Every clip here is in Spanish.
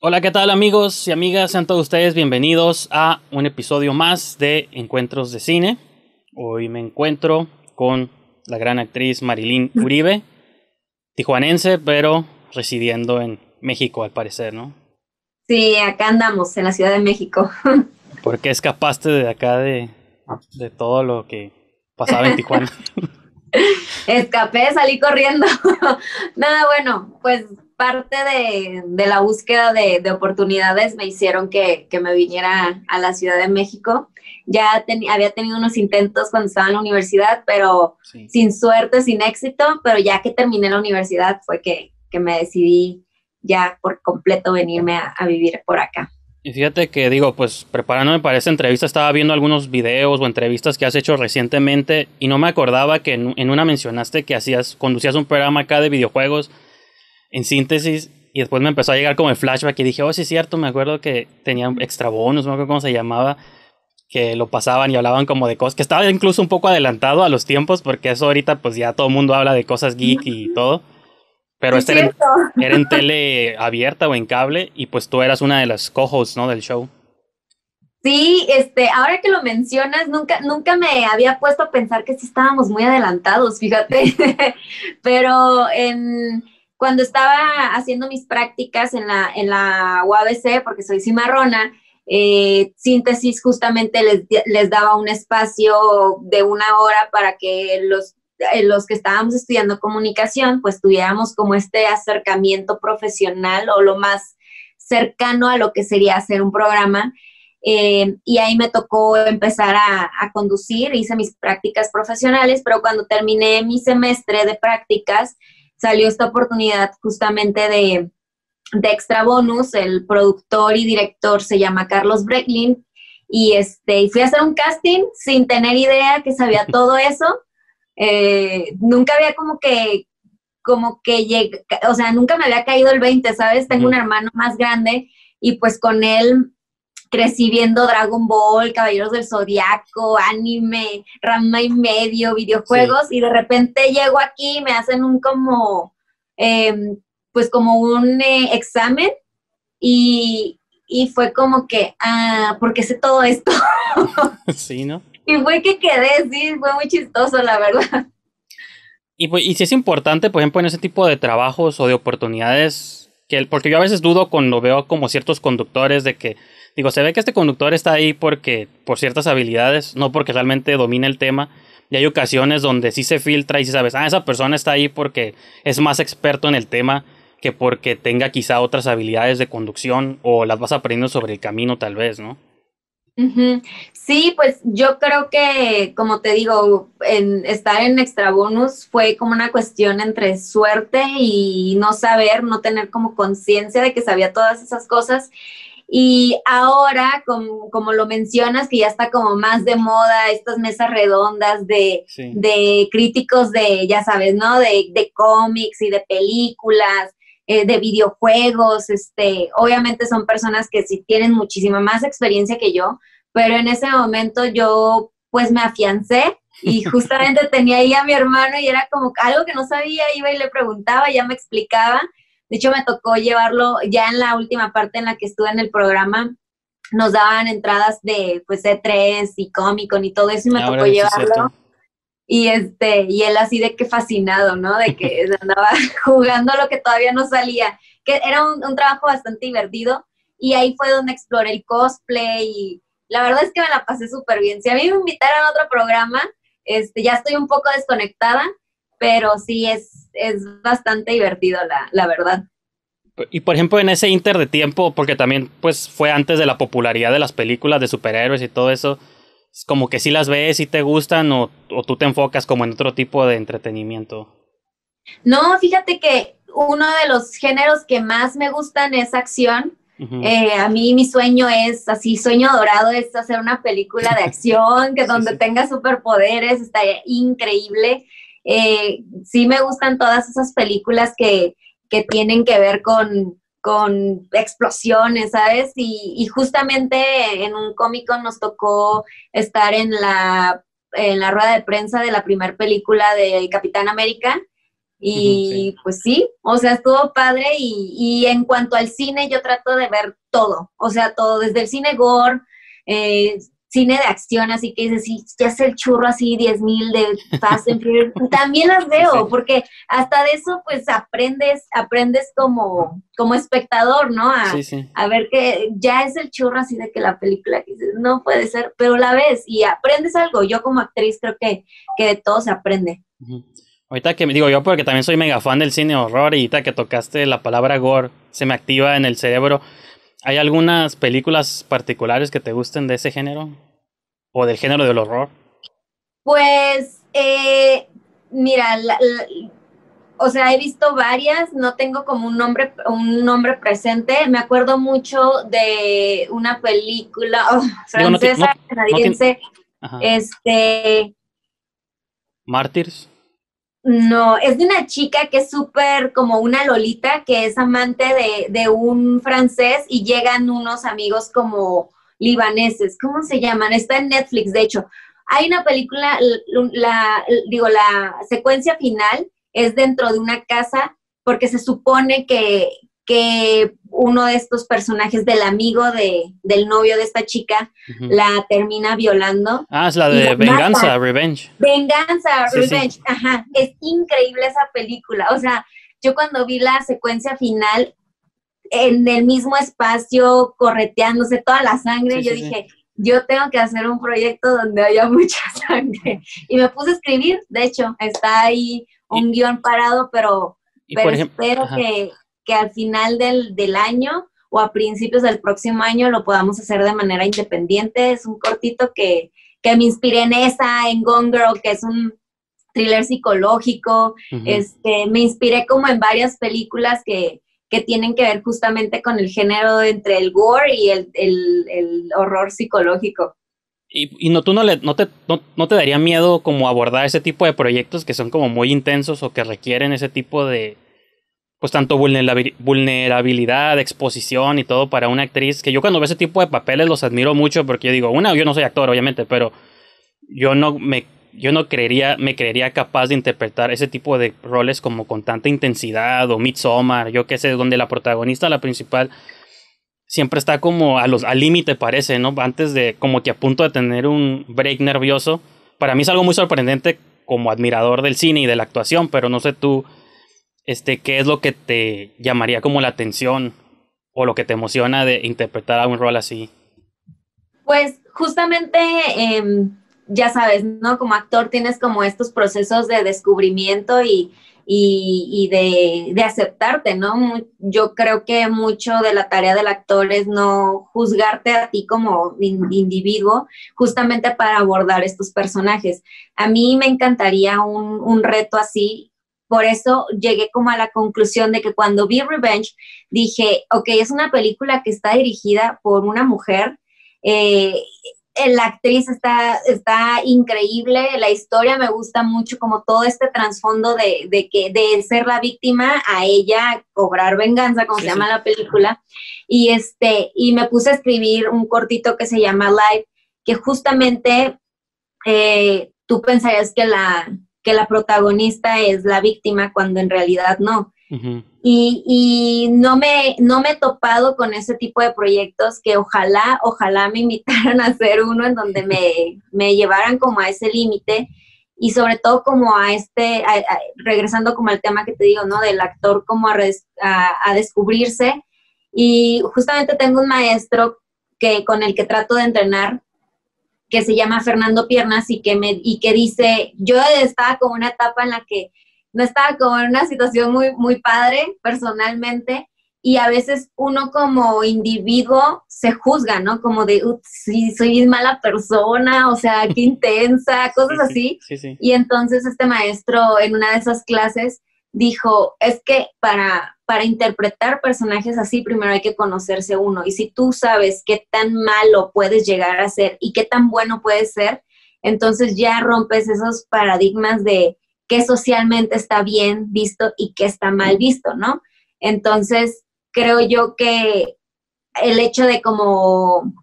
Hola, ¿qué tal amigos y amigas? Sean todos ustedes bienvenidos a un episodio más de Encuentros de Cine. Hoy me encuentro con la gran actriz Marilyn Uribe, tijuanense, pero residiendo en México al parecer, ¿no? Sí, acá andamos, en la Ciudad de México. ¿Por qué escapaste de acá de todo lo que pasaba en Tijuana? Escapé, salí corriendo. Nada, bueno, pues parte de la búsqueda de oportunidades me hicieron que me viniera a la Ciudad de México. Ya había tenido unos intentos cuando estaba en la universidad, pero sí, sin suerte, sin éxito, pero ya que terminé la universidad fue que me decidí ya por completo venirme a vivir por acá. Y fíjate que digo, pues preparándome para esta entrevista estaba viendo algunos videos o entrevistas que has hecho recientemente y no me acordaba que en una mencionaste que conducías un programa acá de videojuegos en síntesis y después me empezó a llegar como el flashback y dije, oh sí es cierto, me acuerdo que tenía Extra Bonus, no me acuerdo cómo se llamaba, que lo pasaban y hablaban como de cosas, que estaba incluso un poco adelantado a los tiempos porque eso ahorita pues ya todo el mundo habla de cosas geek y todo. Pero sí, este era en tele abierta o en cable, y pues tú eras una de las co-hosts, ¿no?, del show. Sí, ahora que lo mencionas, nunca me había puesto a pensar que sí estábamos muy adelantados, fíjate. Pero cuando estaba haciendo mis prácticas en la UABC, porque soy cimarrona, síntesis justamente les daba un espacio de una hora para que los que estábamos estudiando comunicación, pues tuviéramos como este acercamiento profesional o lo más cercano a lo que sería hacer un programa. Y ahí me tocó empezar a conducir, hice mis prácticas profesionales, pero cuando terminé mi semestre de prácticas, salió esta oportunidad justamente de Extra Bonus. El productor y director se llama Carlos Breklin, y fui a hacer un casting sin tener idea que sabía todo eso. Nunca había como que llegué, o sea, nunca me había caído el 20, ¿sabes? Tengo un hermano más grande y pues con él crecí viendo Dragon Ball, Caballeros del Zodíaco, anime, Rama y medio, videojuegos, sí. Y de repente llego aquí y me hacen como un examen y fue como que, ¿por qué sé todo esto? Sí, ¿no? Y fue que quedé, sí, fue muy chistoso, la verdad. Y si es importante, por ejemplo, en ese tipo de trabajos o de oportunidades, porque yo a veces dudo cuando veo como ciertos conductores de que, digo, se ve que este conductor está ahí por ciertas habilidades, no porque realmente domina el tema. Y hay ocasiones donde sí se filtra y sí sabes, esa persona está ahí porque es más experto en el tema que porque tenga quizá otras habilidades de conducción o las vas aprendiendo sobre el camino tal vez, ¿no? Uh-huh. Sí, pues yo creo que, como te digo, estar en Extra Bonus fue como una cuestión entre suerte y no saber, no tener como conciencia de que sabía todas esas cosas. Y ahora, como lo mencionas, que ya está como más de moda estas mesas redondas de críticos de, ya sabes, ¿no? De cómics y de películas, de videojuegos, obviamente son personas que sí tienen muchísima más experiencia que yo, pero en ese momento yo pues me afiancé y justamente tenía ahí a mi hermano y era como algo que no sabía, iba y le preguntaba, ya me explicaba. De hecho me tocó llevarlo ya en la última parte en la que estuve en el programa, nos daban entradas de pues E3 y Comic Con y todo eso y me tocó llevarlo. Y él así de que fascinado, ¿no? De que andaba jugando lo que todavía no salía, que era un trabajo bastante divertido y ahí fue donde exploré el cosplay y la verdad es que me la pasé súper bien. Si a mí me invitaran a otro programa, ya estoy un poco desconectada, pero sí es bastante divertido la verdad. Y por ejemplo en ese inter de tiempo, porque también pues fue antes de la popularidad de las películas de superhéroes y todo eso, como que sí las ves, sí te gustan o tú te enfocas como en otro tipo de entretenimiento. No, fíjate que uno de los géneros que más me gustan es acción. Uh-huh. A mí mi sueño es, así, sueño dorado es hacer una película de acción que donde tenga superpoderes, estaría increíble. Sí me gustan todas esas películas que tienen que ver con explosiones, ¿sabes? Y justamente en un Comic Con nos tocó estar en la rueda de prensa de la primera película de Capitán América Y pues sí, o sea, estuvo padre. Y en cuanto al cine, yo trato de ver todo, o sea, todo, desde el cine gore, cine de acción, así que dices, sí, ya sé el churro así, 10,000 de Fast and Furious, también las veo, porque hasta de eso pues aprendes como espectador, ¿no? A ver que ya es el churro así de que la película, que dices, no puede ser, pero la ves y aprendes algo. Yo como actriz creo que de todo se aprende. Ahorita que me digo yo, porque también soy mega fan del cine horror, y ahorita que tocaste la palabra gore, se me activa en el cerebro. ¿Hay algunas películas particulares que te gusten de ese género? ¿O del género del horror? Pues, mira, o sea, he visto varias, no tengo como un nombre presente. Me acuerdo mucho de una película francesa, canadiense, ¿Mártires? No, es de una chica que es súper como una lolita, que es amante de un francés, y llegan unos amigos como libaneses. ¿Cómo se llaman? Está en Netflix, de hecho. Hay una película, la secuencia final es dentro de una casa, porque se supone que uno de estos personajes, del amigo del novio de esta chica, la termina violando. Ah, es la de Revenge. Venganza, sí, Revenge, sí. Ajá, es increíble esa película. O sea, yo cuando vi la secuencia final, en el mismo espacio, correteándose toda la sangre, sí, yo dije, yo tengo que hacer un proyecto donde haya mucha sangre. Y me puse a escribir, de hecho, está ahí un guión parado, pero espero que al final del año o a principios del próximo año lo podamos hacer de manera independiente. Es un cortito que me inspiré en en Gone Girl, que es un thriller psicológico. Me inspiré como en varias películas que tienen que ver justamente con el género entre el gore y el horror psicológico. ¿Y no, tú no te daría miedo como abordar ese tipo de proyectos que son como muy intensos o que requieren ese tipo de... pues tanto vulnerabilidad, exposición y todo para una actriz, que yo cuando veo ese tipo de papeles los admiro mucho, porque yo digo, yo no soy actor, obviamente, pero yo no me creería capaz de interpretar ese tipo de roles como con tanta intensidad, o Midsommar, yo qué sé, donde la protagonista, la principal, siempre está como al límite, parece, ¿no? Antes de, como que a punto de tener un break nervioso. Para mí es algo muy sorprendente como admirador del cine y de la actuación, pero no sé tú, ¿qué es lo que te llamaría como la atención o lo que te emociona de interpretar a un rol así? Pues justamente, ya sabes, ¿no? Como actor tienes como estos procesos de descubrimiento y de aceptarte, ¿no? Yo creo que mucho de la tarea del actor es no juzgarte a ti como individuo, justamente para abordar estos personajes. A mí me encantaría un reto así. Por eso llegué como a la conclusión de que cuando vi Revenge, dije, ok, es una película que está dirigida por una mujer, la actriz está increíble, la historia me gusta mucho, como todo este trasfondo de ser la víctima a ella, cobrar venganza, como se llama la película, y me puse a escribir un cortito que se llama Life, que justamente tú pensarías que la protagonista es la víctima cuando en realidad no. Y no me he topado con ese tipo de proyectos, que ojalá me invitaran a hacer uno en donde me llevaran como a ese límite, y sobre todo como regresando como al tema que te digo, ¿no? Del actor como a descubrirse. Y justamente tengo un maestro con el que trato de entrenar, que se llama Fernando Piernas, y que dice, yo estaba con una etapa en la que no estaba como en una situación muy, muy padre personalmente, y a veces uno como individuo se juzga, ¿no? Como de, sí, soy mala persona, o sea, qué intensa, cosas así. Y entonces este maestro en una de esas clases dijo, es que para interpretar personajes así, primero hay que conocerse uno. Y si tú sabes qué tan malo puedes llegar a ser y qué tan bueno puedes ser, entonces ya rompes esos paradigmas de qué socialmente está bien visto y qué está mal visto, ¿no? Entonces, creo yo que el hecho de como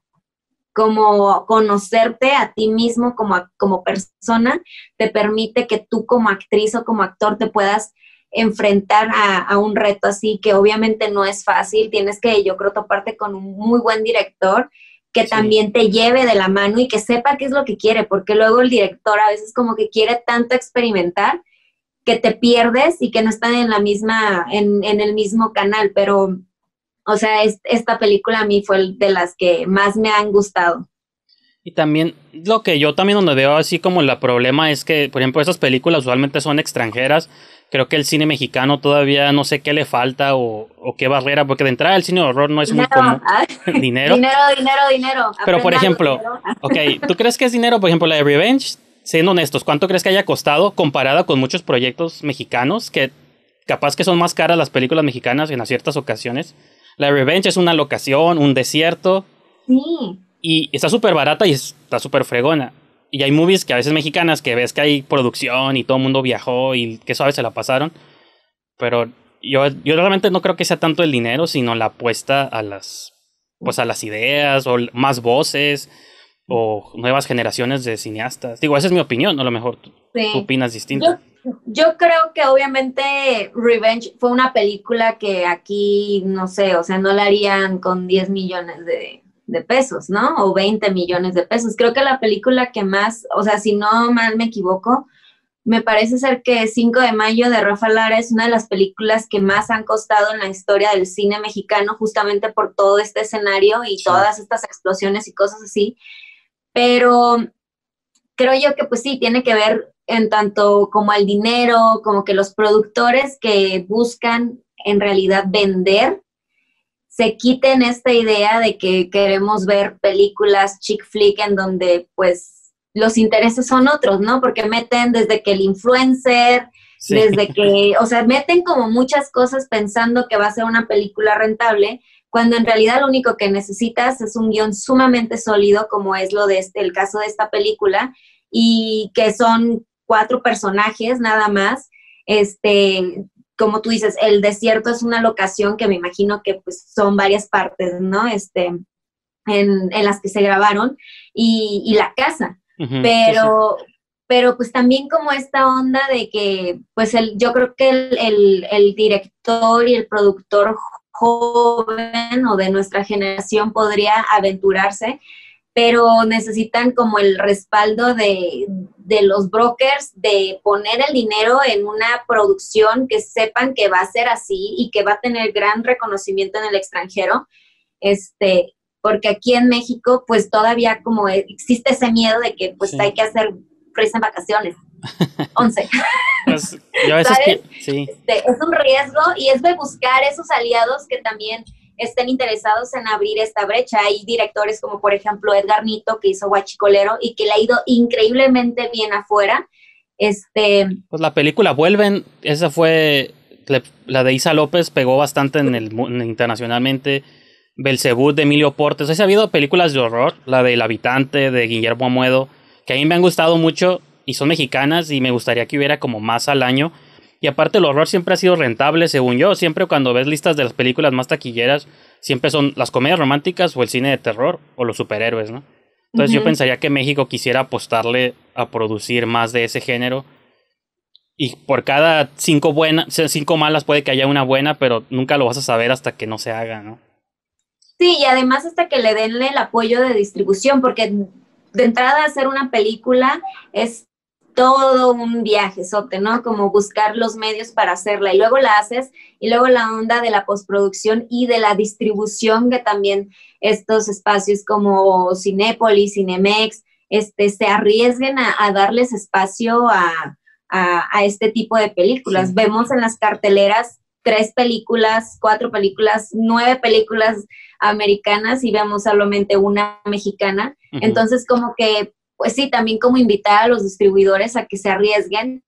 conocerte a ti mismo como persona, te permite que tú como actriz o como actor te puedas enfrentar a un reto así, que obviamente no es fácil. Tienes que, yo creo, toparte con un muy buen director que sí, también te lleve de la mano y que sepa qué es lo que quiere, porque luego el director a veces como que quiere tanto experimentar que te pierdes y que no están en la misma, en el mismo canal. Pero, o sea, esta película a mí fue de las que más me han gustado. Y también, lo que yo también donde veo así como el problema es que, por ejemplo, esas películas usualmente son extranjeras. Creo que el cine mexicano todavía no sé qué le falta o qué barrera, porque de entrada el cine de horror no es muy común. Dinero. Pero, por ejemplo, okay, ¿tú crees que es dinero? Por ejemplo, la de Revenge, siendo honestos, ¿cuánto crees que haya costado comparada con muchos proyectos mexicanos que capaz que son más caras las películas mexicanas en ciertas ocasiones? La de Revenge es una locación, un desierto. Sí. Y está súper barata y está súper fregona. Y hay movies que a veces mexicanas que ves que hay producción y todo el mundo viajó y que suave se la pasaron. Pero yo realmente no creo que sea tanto el dinero, sino la apuesta a las ideas o más voces o nuevas generaciones de cineastas. Digo, esa es mi opinión, a lo mejor tú opinas distinto. Yo creo que obviamente Revenge fue una película que aquí, no sé, o sea, no la harían con 10 millones de pesos, ¿no? O 20 millones de pesos. Creo que la película que más, o sea, si no mal me equivoco, me parece ser que 5 de mayo de Rafa Lara es una de las películas que más han costado en la historia del cine mexicano, justamente por todo este escenario y todas estas explosiones y cosas así. Pero creo yo que pues sí, tiene que ver en tanto como el dinero, como que los productores que buscan en realidad vender se quiten esta idea de que queremos ver películas chick flick en donde pues los intereses son otros, ¿no? Porque meten desde que el influencer, desde que, o sea, meten como muchas cosas pensando que va a ser una película rentable, cuando en realidad lo único que necesitas es un guión sumamente sólido, como es lo de el caso de esta película, y que son 4 personajes nada más. Como tú dices, el desierto es una locación que me imagino que pues son varias partes, ¿no? En las que se grabaron, y la casa. Uh-huh, pero pues también como esta onda de que pues yo creo que el director y el productor joven o de nuestra generación podría aventurarse, pero necesitan como el respaldo de los brokers, de poner el dinero en una producción que sepan que va a ser así y que va a tener gran reconocimiento en el extranjero, porque aquí en México pues todavía como existe ese miedo de que pues hay que hacer prisa en vacaciones, 11. Pues, yo a veces ¿sabes? Es un riesgo y es de buscar esos aliados que también estén interesados en abrir esta brecha. Hay directores como, por ejemplo, Edgar Nito, que hizo Huachicolero y que le ha ido increíblemente bien afuera. Pues la película Vuelven, esa fue la de Isa López, pegó bastante internacionalmente. Belcebú de Emilio Portes. Ha habido películas de horror, la del Habitante de Guillermo Amoedo, que a mí me han gustado mucho y son mexicanas y me gustaría que hubiera como más al año. Y aparte el horror siempre ha sido rentable, según yo. Siempre cuando ves listas de las películas más taquilleras, siempre son las comedias románticas o el cine de terror o los superhéroes, ¿no? Entonces yo pensaría que México quisiera apostarle a producir más de ese género. Y por cada 5 malas puede que haya una buena, pero nunca lo vas a saber hasta que no se haga, ¿no? Sí, y además hasta que le den el apoyo de distribución, porque de entrada hacer una película es todo un viajezote, ¿no? Como buscar los medios para hacerla y luego la haces, y luego la onda de la postproducción y de la distribución, que también estos espacios como Cinépolis, Cinemex, se arriesguen a darles espacio a este tipo de películas. Sí. Vemos en las carteleras 3 películas, 4 películas, 9 películas americanas y vemos solamente una mexicana. Uh-huh. Entonces como que pues sí, también como invitar a los distribuidores a que se arriesguen,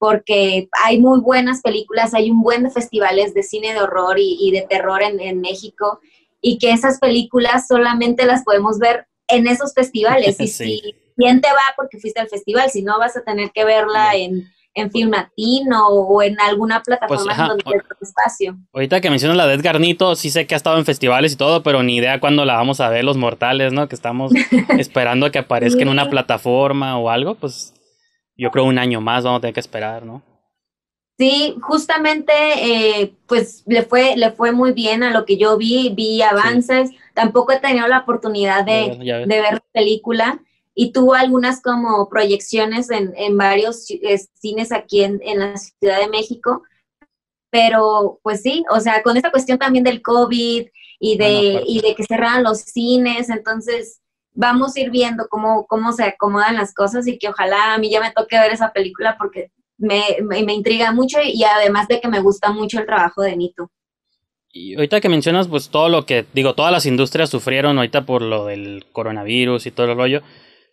porque hay muy buenas películas, hay un buen de festivales de cine de horror y de terror en México, y que esas películas solamente las podemos ver en esos festivales. Y si bien te va porque fuiste al festival, si no vas a tener que verla en Film Latino o en alguna plataforma donde tenga espacio. Ahorita que mencionas la de Edgar Nito, sí sé que ha estado en festivales y todo, pero ni idea cuándo la vamos a ver los mortales, ¿no? Que estamos esperando que aparezca en una plataforma o algo, pues yo creo un año más vamos a tener que esperar, ¿no? Sí, justamente, pues le fue muy bien a lo que yo vi, vi avances. Sí. Tampoco he tenido la oportunidad de ver película y tuvo algunas como proyecciones en varios cines aquí en la Ciudad de México. Pero, pues sí, o sea, con esta cuestión también del COVID y de que cerraron los cines, entonces vamos a ir viendo cómo se acomodan las cosas y que ojalá a mí ya me toque ver esa película porque me intriga mucho y además de que me gusta mucho el trabajo de Nito. Y ahorita que mencionas pues todo lo que, digo, todas las industrias sufrieron ahorita por lo del coronavirus y todo el rollo,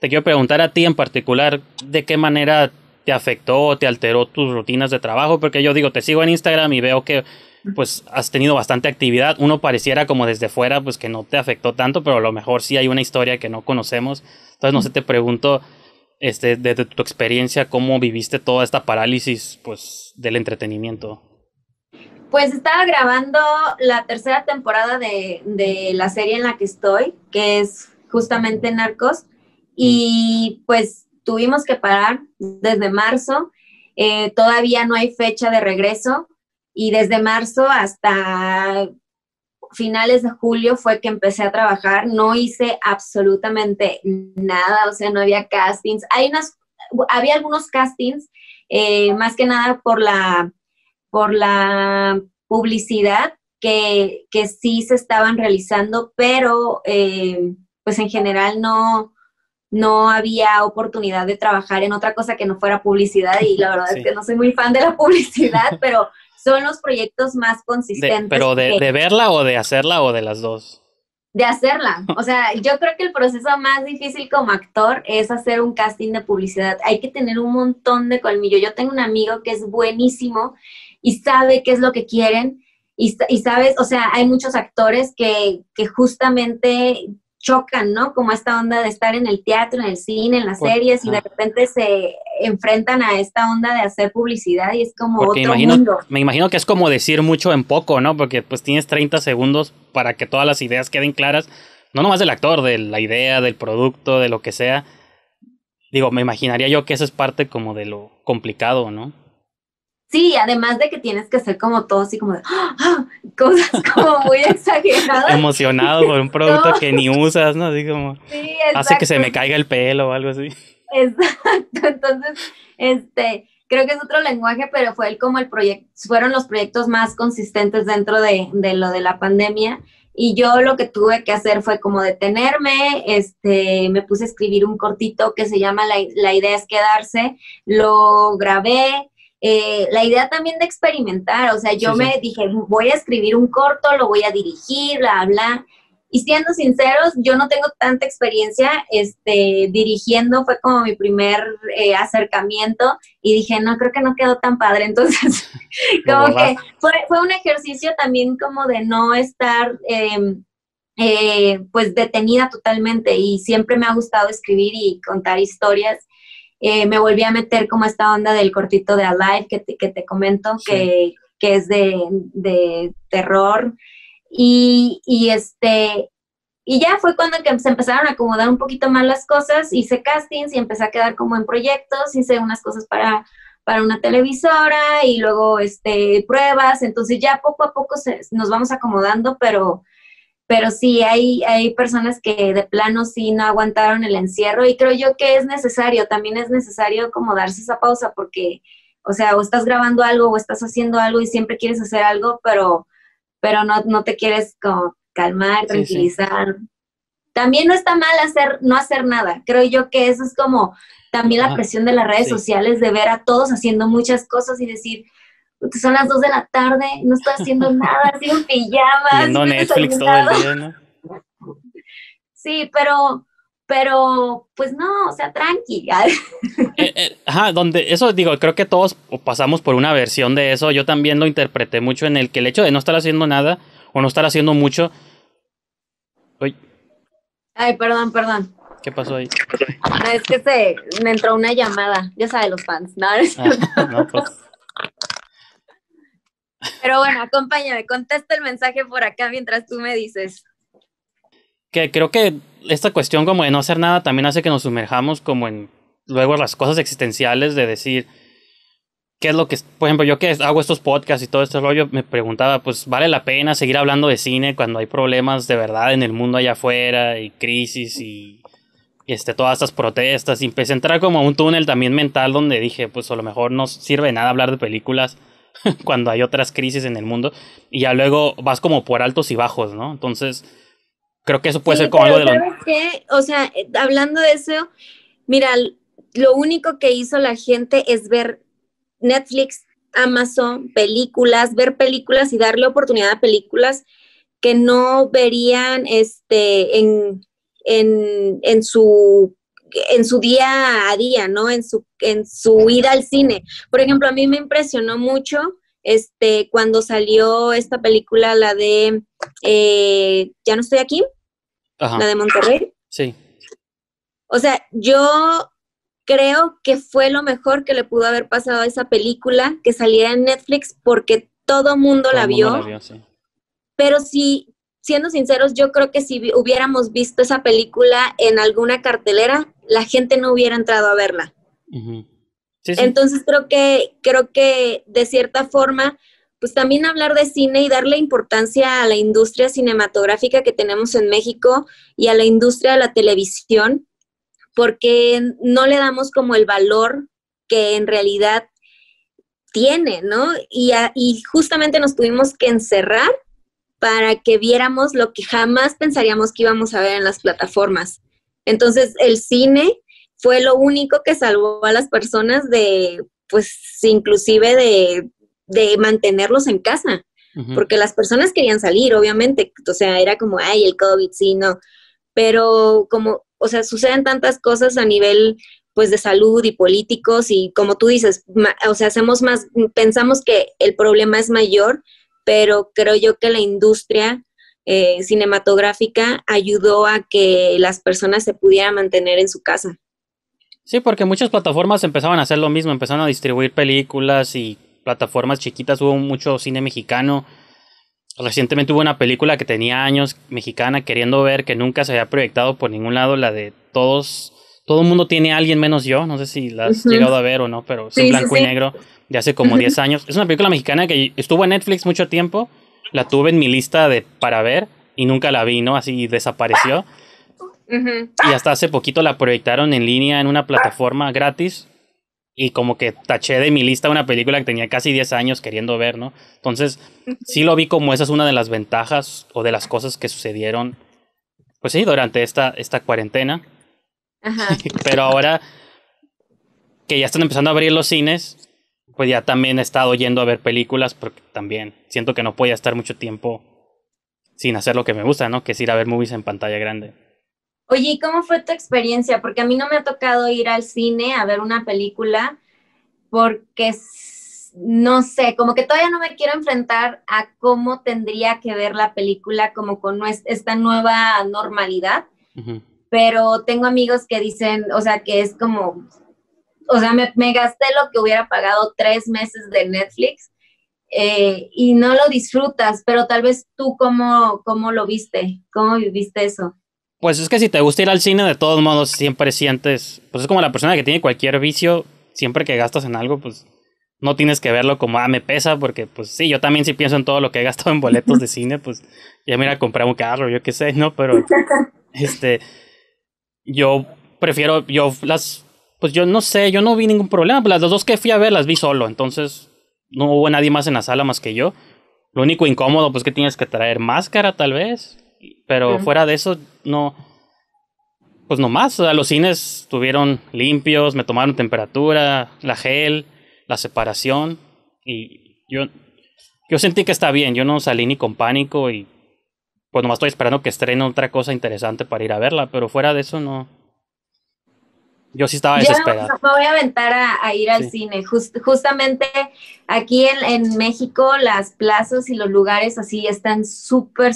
te quiero preguntar a ti en particular, ¿de qué manera te afectó, te alteró tus rutinas de trabajo? Porque yo digo, te sigo en Instagram y veo que pues has tenido bastante actividad, uno pareciera como desde fuera pues que no te afectó tanto, pero a lo mejor sí hay una historia que no conocemos, entonces no sé, te pregunto desde tu experiencia, ¿cómo viviste toda esta parálisis pues del entretenimiento? Pues estaba grabando la tercera temporada de la serie en la que estoy, que es justamente Narcos, y pues tuvimos que parar desde marzo, todavía no hay fecha de regreso, y desde marzo hasta finales de julio fue que empecé a trabajar, no hice absolutamente nada, o sea, no había castings, había algunos castings, más que nada por la publicidad que sí se estaban realizando, pero pues en general no había oportunidad de trabajar en otra cosa que no fuera publicidad, y la verdad sí. Es que no soy muy fan de la publicidad, pero son los proyectos más consistentes. ¿Pero de verla o de hacerla o de las dos? De hacerla. O sea, yo creo que el proceso más difícil como actor es hacer un casting de publicidad. Hay que tener un montón de colmillo. Yo tengo un amigo que es buenísimo y sabe qué es lo que quieren. Y sabes, o sea, hay muchos actores que justamente chocan, ¿no? Como esta onda de estar en el teatro, en el cine, en las series, y de repente se enfrentan a esta onda de hacer publicidad y es como otro mundo. Me imagino que es como decir mucho en poco, ¿no? Porque pues tienes 30 segundos para que todas las ideas queden claras, no nomás del actor, de la idea, del producto, de lo que sea. Digo, me imaginaría yo que eso es parte como de lo complicado, ¿no? Sí, además de que tienes que ser como todo así como de, cosas como muy exageradas. Emocionado por un producto que ni usas, ¿no? Así como sí, hace que se me caiga el pelo o algo así. Exacto, entonces creo que es otro lenguaje, pero fueron los proyectos más consistentes dentro de lo de la pandemia. Y yo lo que tuve que hacer fue como detenerme, me puse a escribir un cortito que se llama La idea es quedarse, lo grabé. La idea también de experimentar, o sea, yo me dije, voy a escribir un corto, lo voy a dirigir, bla, bla, y siendo sinceros, yo no tengo tanta experiencia, dirigiendo fue como mi primer acercamiento, y dije, no, creo que no quedó tan padre, entonces, como que fue un ejercicio también como de no estar, pues, detenida totalmente, y siempre me ha gustado escribir y contar historias. Me volví a meter como esta onda del cortito de Alive que te comento, que es de terror. Y ya fue cuando se empezaron a acomodar un poquito más las cosas. Hice castings y empecé a quedar como en proyectos. Hice unas cosas para una televisora y luego pruebas. Entonces ya poco a poco nos vamos acomodando, pero sí, hay personas que de plano sí no aguantaron el encierro y creo yo que es necesario, también es necesario como darse esa pausa porque, o sea, o estás grabando algo o estás haciendo algo y siempre quieres hacer algo, pero no te quieres como calmar, tranquilizar. Sí, sí. También no está mal no hacer nada, creo yo que eso es como también la presión de las redes sociales de ver a todos haciendo muchas cosas y decir, son las 2 de la tarde, no estoy haciendo nada, sigo en pijamas. Viendo Netflix todo el día, ¿no? Sí, pero pues no, o sea, tranqui. Ajá, donde eso digo, creo que todos pasamos por una versión de eso, yo también lo interpreté mucho en el que el hecho de no estar haciendo nada o no estar haciendo mucho. Uy. Ay, perdón. ¿Qué pasó ahí? No, es que me entró una llamada, ya sabe, los fans. No, pues. Pero bueno, acompáñame, contesta el mensaje por acá mientras tú me dices. Que creo que esta cuestión como de no hacer nada también hace que nos sumerjamos como en luego las cosas existenciales de decir, qué es lo que, por ejemplo, yo que hago estos podcasts y todo este rollo, me preguntaba, pues, ¿vale la pena seguir hablando de cine cuando hay problemas de verdad en el mundo allá afuera y crisis y todas estas protestas? Y empecé a entrar como a un túnel también mental donde dije, pues, a lo mejor no sirve de nada hablar de películas cuando hay otras crisis en el mundo, y ya luego vas como por altos y bajos, ¿no? Entonces, creo que eso puede ser como algo de lo... ¿Sabes qué? O sea, hablando de eso, mira, lo único que hizo la gente es ver Netflix, Amazon, películas, ver películas y darle oportunidad a películas que no verían en su día a día, ¿no? En su ida al cine. Por ejemplo, a mí me impresionó mucho cuando salió esta película, la de Ya no estoy aquí. Ajá. La de Monterrey. Sí. O sea, yo creo que fue lo mejor que le pudo haber pasado a esa película, que saliera en Netflix, porque todo mundo la vio, sí. Pero sí, siendo sinceros, yo creo que si hubiéramos visto esa película en alguna cartelera, la gente no hubiera entrado a verla. Uh-huh. Sí, sí. Entonces creo que de cierta forma, pues también hablar de cine y darle importancia a la industria cinematográfica que tenemos en México y a la industria de la televisión, porque no le damos como el valor que en realidad tiene, ¿no? Y justamente nos tuvimos que encerrar para que viéramos lo que jamás pensaríamos que íbamos a ver en las plataformas. Entonces, el cine fue lo único que salvó a las personas de, pues, inclusive de mantenerlos en casa. Uh-huh. Porque las personas querían salir, obviamente. O sea, era como, ay, el COVID, sí, no. Pero como... O sea, suceden tantas cosas a nivel, pues, de salud y políticos y, como tú dices, pensamos que el problema es mayor, pero creo yo que la industria cinematográfica ayudó a que las personas se pudieran mantener en su casa. Sí, porque muchas plataformas empezaban a hacer lo mismo, empezaron a distribuir películas y plataformas chiquitas, hubo mucho cine mexicano. Recientemente hubo una película que tenía años, mexicana, queriendo ver, que nunca se había proyectado por ningún lado, la de todo el mundo tiene a alguien menos yo, no sé si la has llegado a ver o no, pero es en blanco y negro, de hace como 10 años. Es una película mexicana que estuvo en Netflix mucho tiempo, la tuve en mi lista para ver y nunca la vi, ¿no? Así desapareció. Uh-huh. Y hasta hace poquito la proyectaron en línea en una plataforma gratis y como que taché de mi lista una película que tenía casi 10 años queriendo ver, ¿no? Entonces, sí lo vi como esa es una de las ventajas o de las cosas que sucedieron, pues sí, durante esta cuarentena. Ajá. Pero ahora que ya están empezando a abrir los cines, pues ya también he estado yendo a ver películas porque también siento que no podía estar mucho tiempo sin hacer lo que me gusta, ¿no? Que es ir a ver movies en pantalla grande. Oye, ¿y cómo fue tu experiencia? Porque a mí no me ha tocado ir al cine a ver una película porque, no sé, como que todavía no me quiero enfrentar a cómo tendría que ver la película como con esta nueva normalidad. Uh-huh. Pero tengo amigos que dicen, o sea, que es como, o sea, me gasté lo que hubiera pagado 3 meses de Netflix y no lo disfrutas, pero tal vez tú ¿cómo lo viste? ¿Cómo viviste eso? Pues es que si te gusta ir al cine, de todos modos siempre sientes, pues es como la persona que tiene cualquier vicio, siempre que gastas en algo, pues no tienes que verlo como, me pesa, porque pues sí, yo también sí pienso en todo lo que he gastado en boletos de cine, pues ya me iré a comprar un carro, yo qué sé, ¿no? Pero yo prefiero, yo no sé, yo no vi ningún problema, pues las dos que fui a ver las vi solo, entonces no hubo nadie más en la sala más que yo. Lo único incómodo, pues que tienes que traer máscara tal vez. Pero fuera de eso, no. Pues nomás, o sea, los cines estuvieron limpios, me tomaron temperatura, la gel, la separación. Y yo sentí que está bien, yo no salí ni con pánico y pues nomás estoy esperando que estrene otra cosa interesante para ir a verla. Pero fuera de eso, no. Yo sí estaba desesperado. Yo me voy a aventar a ir al cine. Justamente aquí en México las plazas y los lugares así están súper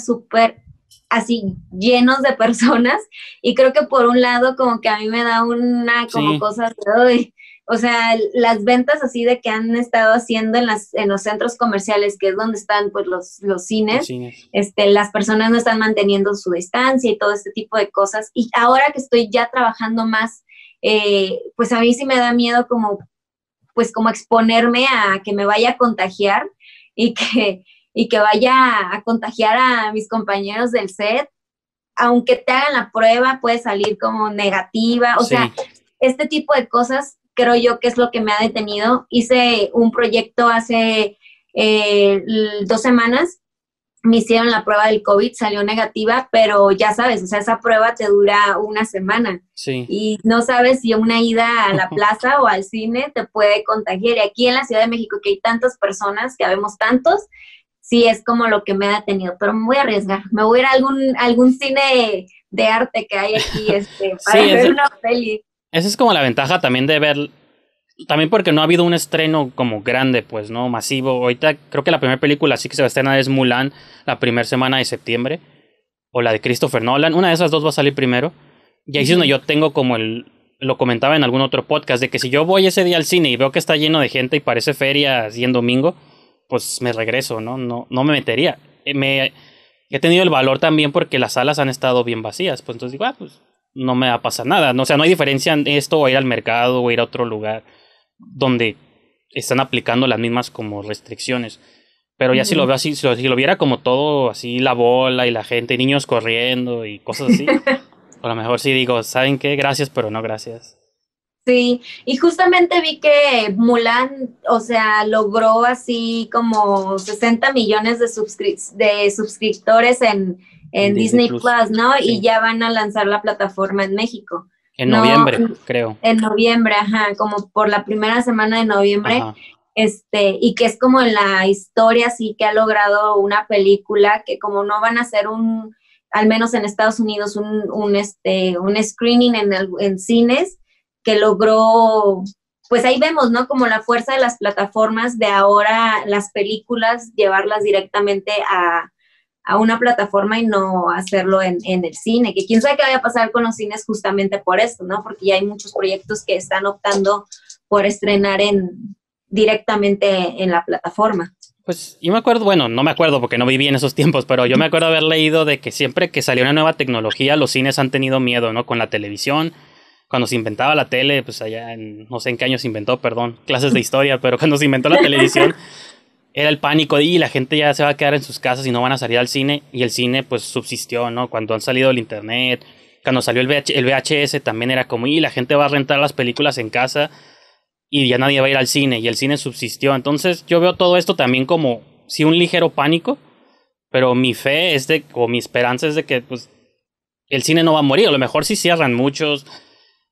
así llenos de personas, y creo que por un lado como que a mí me da una como cosas, o sea, las ventas así de que han estado haciendo en los centros comerciales, que es donde están pues los cines, las personas no están manteniendo su distancia y todo este tipo de cosas, y ahora que estoy ya trabajando más, pues a mí sí me da miedo como pues como exponerme a que me vaya a contagiar y que vaya a contagiar a mis compañeros del set. Aunque te hagan la prueba, puede salir como negativa. O sea, este tipo de cosas creo yo que es lo que me ha detenido. Hice un proyecto hace 2 semanas, me hicieron la prueba del COVID, salió negativa, pero ya sabes, o sea, esa prueba te dura 1 semana. Sí. Y no sabes si una ida a la plaza o al cine te puede contagiar. Y aquí en la Ciudad de México, que hay tantas personas, que habemos tantos, sí es como lo que me ha detenido. Pero me voy a arriesgar, me voy a ir a algún cine de arte que hay aquí para sí, ver una peli. Esa es como la ventaja también de ver, también porque no ha habido un estreno como grande, pues, ¿no? Masivo. Ahorita creo que la primera película sí que se va a estrenar es Mulan, la primera semana de septiembre, o la de Christopher Nolan, una de esas dos va a salir primero. Y ahí sí, yo tengo como lo comentaba en algún otro podcast, de que si yo voy ese día al cine y veo que está lleno de gente y parece feria así en domingo, pues me regreso, ¿no? No me metería. He tenido el valor también porque las salas han estado bien vacías, pues entonces digo, pues no me va a pasar nada, ¿no? O sea, no hay diferencia en esto o ir al mercado o ir a otro lugar donde están aplicando las mismas como restricciones. Pero ya si lo viera como todo, así la bola y la gente, y niños corriendo y cosas así, a lo mejor sí digo, ¿saben qué? Gracias, pero no gracias. Sí, y justamente vi que Mulan, o sea, logró así como 60 millones de suscriptores en Disney Plus, ¿no? Sí. Y ya van a lanzar la plataforma en México. En noviembre, creo. En noviembre, ajá, como por la primera semana de noviembre. Ajá. Y que es como en la historia, sí, que ha logrado una película que como no van a hacer al menos en Estados Unidos, un screening en cines, que logró, pues ahí vemos, ¿no? Como la fuerza de las plataformas de ahora, las películas, llevarlas directamente a una plataforma y no hacerlo en el cine, que quién sabe qué vaya a pasar con los cines justamente por esto, ¿no? Porque ya hay muchos proyectos que están optando por estrenar directamente en la plataforma. Pues yo me acuerdo, bueno, no me acuerdo porque no viví en esos tiempos, pero yo me acuerdo haber leído de que siempre que salió una nueva tecnología, los cines han tenido miedo, ¿no? Con la televisión, cuando se inventaba la tele, pues allá no sé en qué año se inventó, perdón, clases de historia, pero cuando se inventó la televisión, era el pánico y la gente ya se va a quedar en sus casas y no van a salir al cine, y el cine pues subsistió, ¿no? Cuando han salido el internet, cuando salió el VHS también era como, y la gente va a rentar las películas en casa y ya nadie va a ir al cine, y el cine subsistió. Entonces yo veo todo esto también como, sí, un ligero pánico, pero mi fe es o mi esperanza es de que pues el cine no va a morir. A lo mejor sí cierran muchos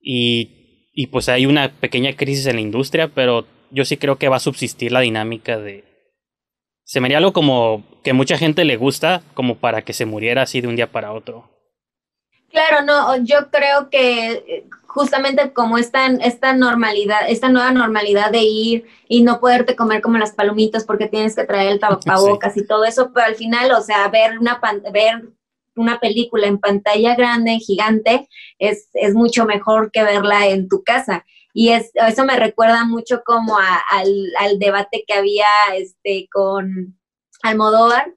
y pues hay una pequeña crisis en la industria, pero yo sí creo que va a subsistir la dinámica de... Se me haría algo como que mucha gente le gusta, como para que se muriera así de un día para otro. Claro, no, yo creo que justamente como esta nueva normalidad de ir y no poderte comer como las palomitas porque tienes que traer el tapabocas y todo eso, pero al final, o sea, ver una película en pantalla grande, gigante, es mucho mejor que verla en tu casa. Y eso me recuerda mucho como al debate que había con Almodóvar,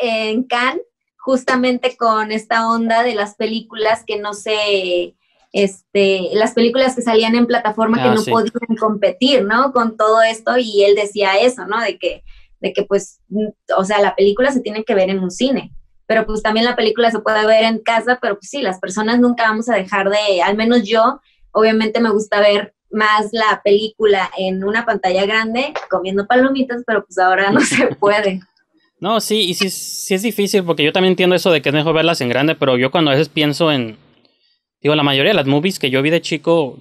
en Cannes, justamente con esta onda de las películas que no se... las películas que salían en plataforma que no podían competir, ¿no? Con todo esto, y él decía eso, ¿no? De que pues, o sea, la película se tiene que ver en un cine. Pero pues también la película se puede ver en casa, pero pues sí, las personas nunca vamos a dejar de... Al menos yo, obviamente me gusta ver más la película en una pantalla grande, comiendo palomitas, pero pues ahora no se puede. No, sí, y sí es difícil, porque yo también entiendo eso de que es mejor verlas en grande, pero yo cuando a veces pienso la mayoría de las movies que yo vi de chico,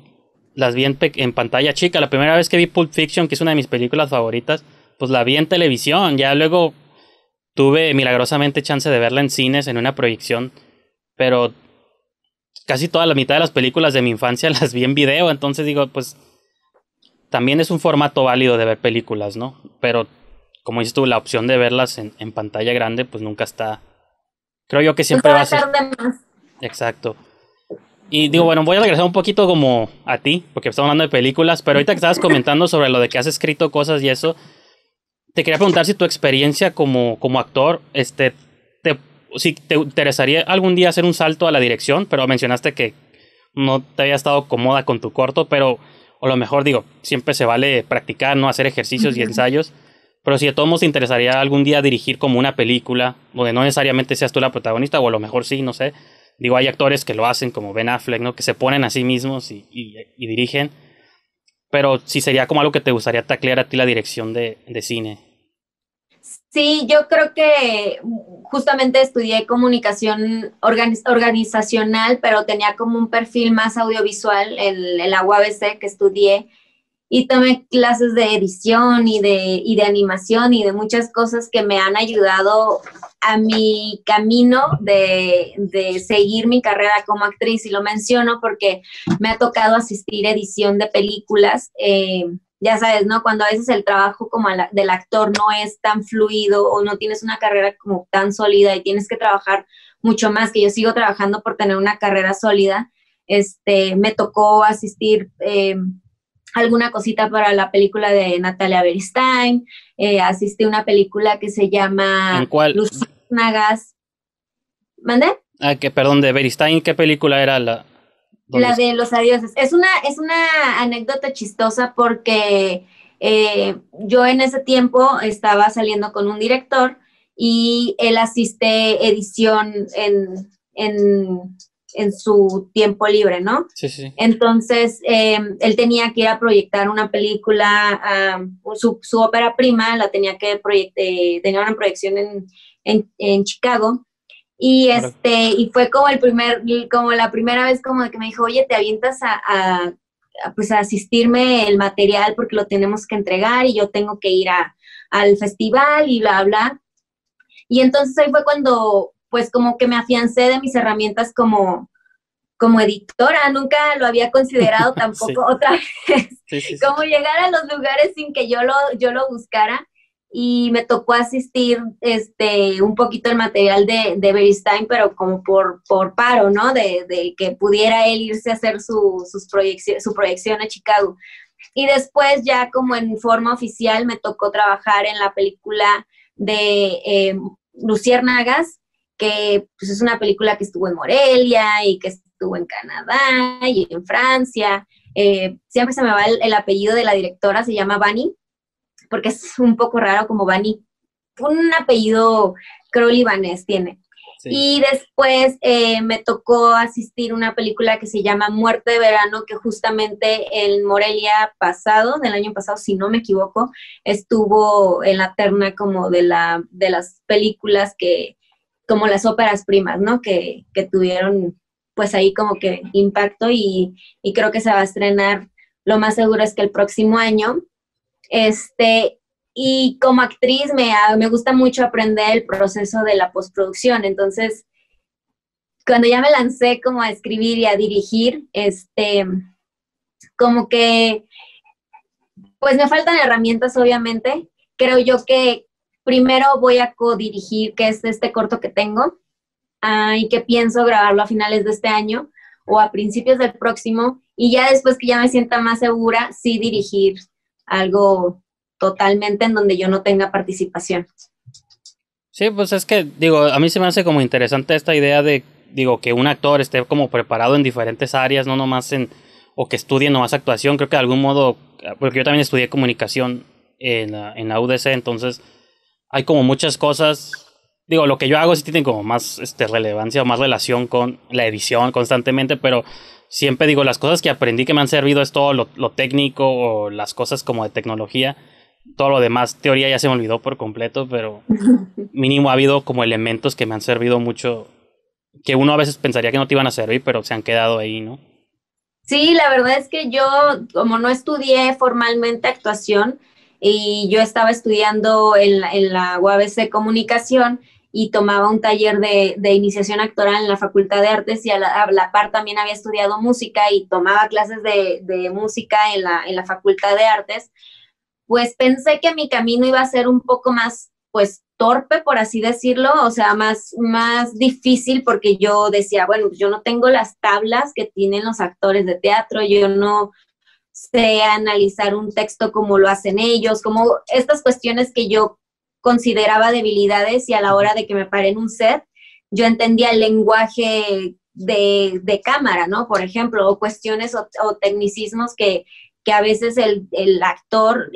las vi en pantalla chica. La primera vez que vi Pulp Fiction, que es una de mis películas favoritas, pues la vi en televisión. Ya luego tuve milagrosamente chance de verla en cines, en una proyección, pero... Casi toda la mitad de las películas de mi infancia las vi en video, entonces digo, pues también es un formato válido de ver películas, ¿no? Pero, como dices tú, la opción de verlas en pantalla grande, pues nunca está... Creo yo que siempre va a ser... Exacto. Y digo, bueno, voy a regresar un poquito como a ti, porque estamos hablando de películas, pero ahorita que estabas comentando sobre lo de que has escrito cosas y eso, te quería preguntar si tu experiencia como actor, si te interesaría algún día hacer un salto a la dirección, pero mencionaste que no te había estado cómoda con tu corto, pero o a lo mejor, digo, siempre se vale practicar, ¿no? Hacer ejercicios y ensayos, pero si a todos nos interesaría algún día dirigir como una película, donde no necesariamente seas tú la protagonista, o a lo mejor sí, no sé, digo, hay actores que lo hacen, como Ben Affleck, ¿no? Que se ponen a sí mismos y dirigen, pero sí sería como algo que te gustaría taclear a ti la dirección de cine. Sí, yo creo que justamente estudié comunicación organizacional, pero tenía como un perfil más audiovisual, el UABC que estudié, y tomé clases de edición y de animación y de muchas cosas que me han ayudado a mi camino de seguir mi carrera como actriz, y lo menciono porque me ha tocado asistir a edición de películas, ya sabes, ¿no? Cuando a veces el trabajo como del actor no es tan fluido o no tienes una carrera como tan sólida y tienes que trabajar mucho más, que yo sigo trabajando por tener una carrera sólida, me tocó asistir alguna cosita para la película de Natalia Beristain, asistí a una película que se llama... ¿En cuál? Luciérnagas. ¿Mande? Ah, que perdón, de Beristain, ¿qué película era la...? La de los adioses. Es una anécdota chistosa porque yo en ese tiempo estaba saliendo con un director y él asiste edición en su tiempo libre, ¿no? Sí, sí. Entonces, él tenía que ir a proyectar una película, su ópera prima, la tenía que tenía una proyección en Chicago. Y y fue como la primera vez como de que me dijo, oye, te avientas a asistirme el material porque lo tenemos que entregar y yo tengo que ir al festival y bla, bla. Y entonces ahí fue cuando, pues, como que me afiancé de mis herramientas como editora. Nunca lo había considerado tampoco otra vez. Sí, sí, sí. Como llegar a los lugares sin que yo lo buscara. Y me tocó asistir un poquito el material de Beristain, pero como por paro, ¿no? De que pudiera él irse a hacer su proyección a Chicago. Y después ya como en forma oficial me tocó trabajar en la película de Luciérnagas, que pues, es una película que estuvo en Morelia y que estuvo en Canadá y en Francia. Siempre se me va el apellido de la directora, se llama Bani, porque es un poco raro como Bani, un apellido creo libanés tiene. Sí. Y después me tocó asistir a una película que se llama Muerte de Verano, que justamente en Morelia del año pasado, si no me equivoco, estuvo en la terna como de las películas que, como las óperas primas, ¿no? Que tuvieron pues ahí como que impacto y creo que se va a estrenar, lo más seguro es que el próximo año. Y como actriz me gusta mucho aprender el proceso de la postproducción, entonces cuando ya me lancé como a escribir y a dirigir, como que, pues me faltan herramientas obviamente, creo yo que primero voy a codirigir, que es este corto que tengo, y que pienso grabarlo a finales de este año o a principios del próximo, y ya después que ya me sienta más segura, sí dirigir algo totalmente en donde yo no tenga participación. Sí, pues es que, digo, a mí se me hace como interesante esta idea de, digo, que un actor esté como preparado en diferentes áreas, no nomás o que estudie nomás actuación, creo que de algún modo, porque yo también estudié comunicación en la UDC, entonces hay como muchas cosas, digo, lo que yo hago sí tiene como más relevancia o más relación con la edición constantemente, pero siempre digo, las cosas que aprendí que me han servido es todo lo técnico o las cosas como de tecnología. Todo lo demás, teoría ya se me olvidó por completo, pero mínimo ha habido como elementos que me han servido mucho, que uno a veces pensaría que no te iban a servir, pero se han quedado ahí, ¿no? Sí, la verdad es que yo, como no estudié formalmente actuación, y yo estaba estudiando en la UABC Comunicación, y tomaba un taller de iniciación actoral en la Facultad de Artes y a la par también había estudiado música y tomaba clases de música en la Facultad de Artes, pues pensé que mi camino iba a ser un poco más, pues, torpe, por así decirlo, o sea, más difícil porque yo decía, bueno, yo no tengo las tablas que tienen los actores de teatro, yo no sé analizar un texto como lo hacen ellos, como estas cuestiones que yo consideraba debilidades y a la hora de que me paré en un set, yo entendía el lenguaje de cámara, ¿no? Por ejemplo, o cuestiones o tecnicismos que, que a veces el actor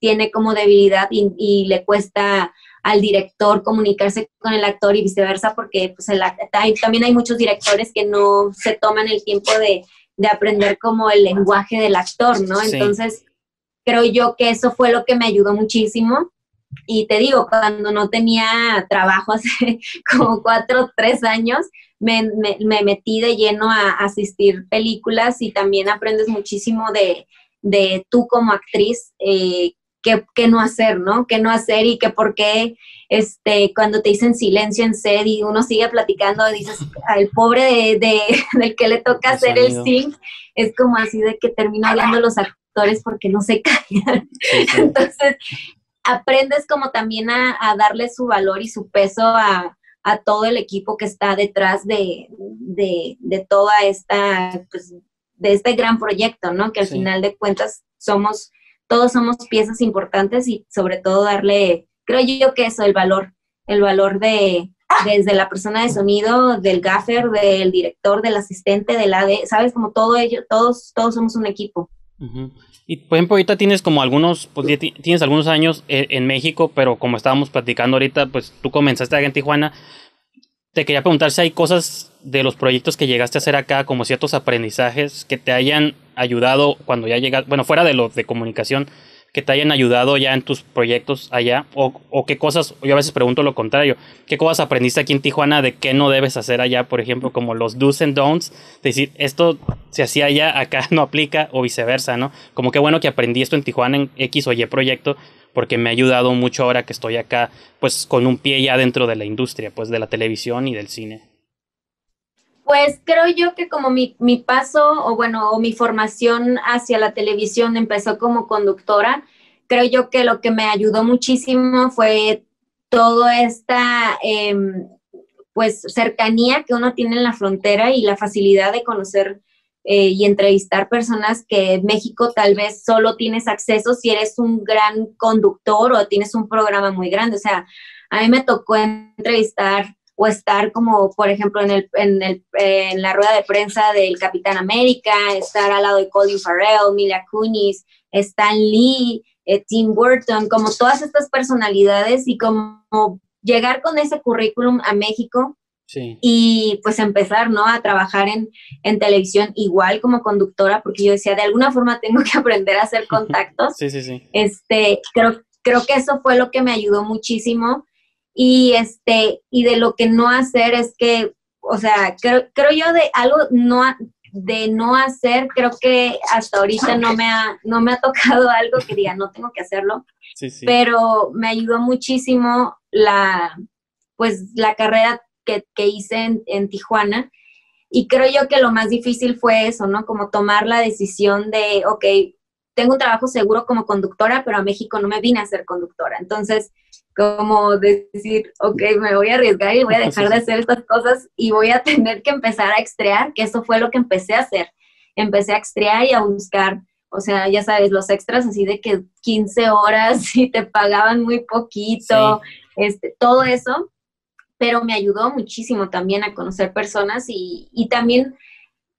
tiene como debilidad y le cuesta al director comunicarse con el actor y viceversa, porque pues, también hay muchos directores que no se toman el tiempo de aprender como el lenguaje del actor, ¿no? Sí. Entonces, creo yo que eso fue lo que me ayudó muchísimo. Y te digo, cuando no tenía trabajo hace como 4 o 3 años, me metí de lleno a asistir películas y también aprendes muchísimo de tú como actriz, qué no hacer, ¿no? Qué no hacer y que por qué cuando te dicen silencio en set y uno sigue platicando, dices, al pobre del que le toca hacer el sync, es como así de que termino hablando los actores porque no se callan. Sí, sí. Entonces, aprendes como también a darle su valor y su peso a todo el equipo que está detrás de toda esta, pues, de este gran proyecto, ¿no? Que al final de cuentas todos somos piezas importantes y sobre todo darle, creo yo que eso, el valor desde la persona de sonido, del gaffer, del director, del asistente, del AD, ¿sabes? Como todo ello, todos somos un equipo. Uh-huh. Y por ejemplo ahorita tienes como algunos, pues ya tienes algunos años en México, pero como estábamos platicando ahorita, pues tú comenzaste acá en Tijuana. Te quería preguntar si hay cosas de los proyectos que llegaste a hacer acá, como ciertos aprendizajes que te hayan ayudado cuando ya llegas, bueno, fuera de los de comunicación, que te hayan ayudado ya en tus proyectos allá, o qué cosas, yo a veces pregunto lo contrario, qué cosas aprendiste aquí en Tijuana de qué no debes hacer allá, por ejemplo, como los do's and don'ts, decir, esto se hacía allá, acá no aplica, o viceversa, ¿no? Como qué bueno que aprendí esto en Tijuana en X o Y proyecto, porque me ha ayudado mucho ahora que estoy acá, pues con un pie ya dentro de la industria, pues de la televisión y del cine. Pues creo yo que como mi paso, o bueno, o mi formación hacia la televisión empezó como conductora, creo yo que lo que me ayudó muchísimo fue toda esta pues cercanía que uno tiene en la frontera y la facilidad de conocer y entrevistar personas que en México tal vez solo tienes acceso si eres un gran conductor o tienes un programa muy grande. O sea, a mí me tocó entrevistar o estar como, por ejemplo, en la rueda de prensa del Capitán América, estar al lado de Colin Farrell, Mila Kunis, Stan Lee, Tim Burton, como todas estas personalidades y como llegar con ese currículum a México. Sí. Y pues empezar, ¿no? A trabajar en televisión igual como conductora, porque yo decía, de alguna forma tengo que aprender a hacer contactos. Sí, sí, sí. Creo que eso fue lo que me ayudó muchísimo. Y y de lo que no hacer es que, o sea, creo yo de algo no hacer, creo que hasta ahorita no me ha tocado algo que diga, no tengo que hacerlo. Sí, sí. Pero me ayudó muchísimo la carrera que hice en Tijuana, y creo yo que lo más difícil fue eso, ¿no? Como tomar la decisión de, ok, tengo un trabajo seguro como conductora, pero a México no me vine a ser conductora, entonces como decir, ok, me voy a arriesgar y voy a dejar de hacer estas cosas y voy a tener que empezar a extrear, que eso fue lo que empecé a hacer, empecé a extrear y a buscar, o sea, ya sabes, los extras así de que 15 horas y te pagaban muy poquito, sí. Todo eso, pero me ayudó muchísimo también a conocer personas y también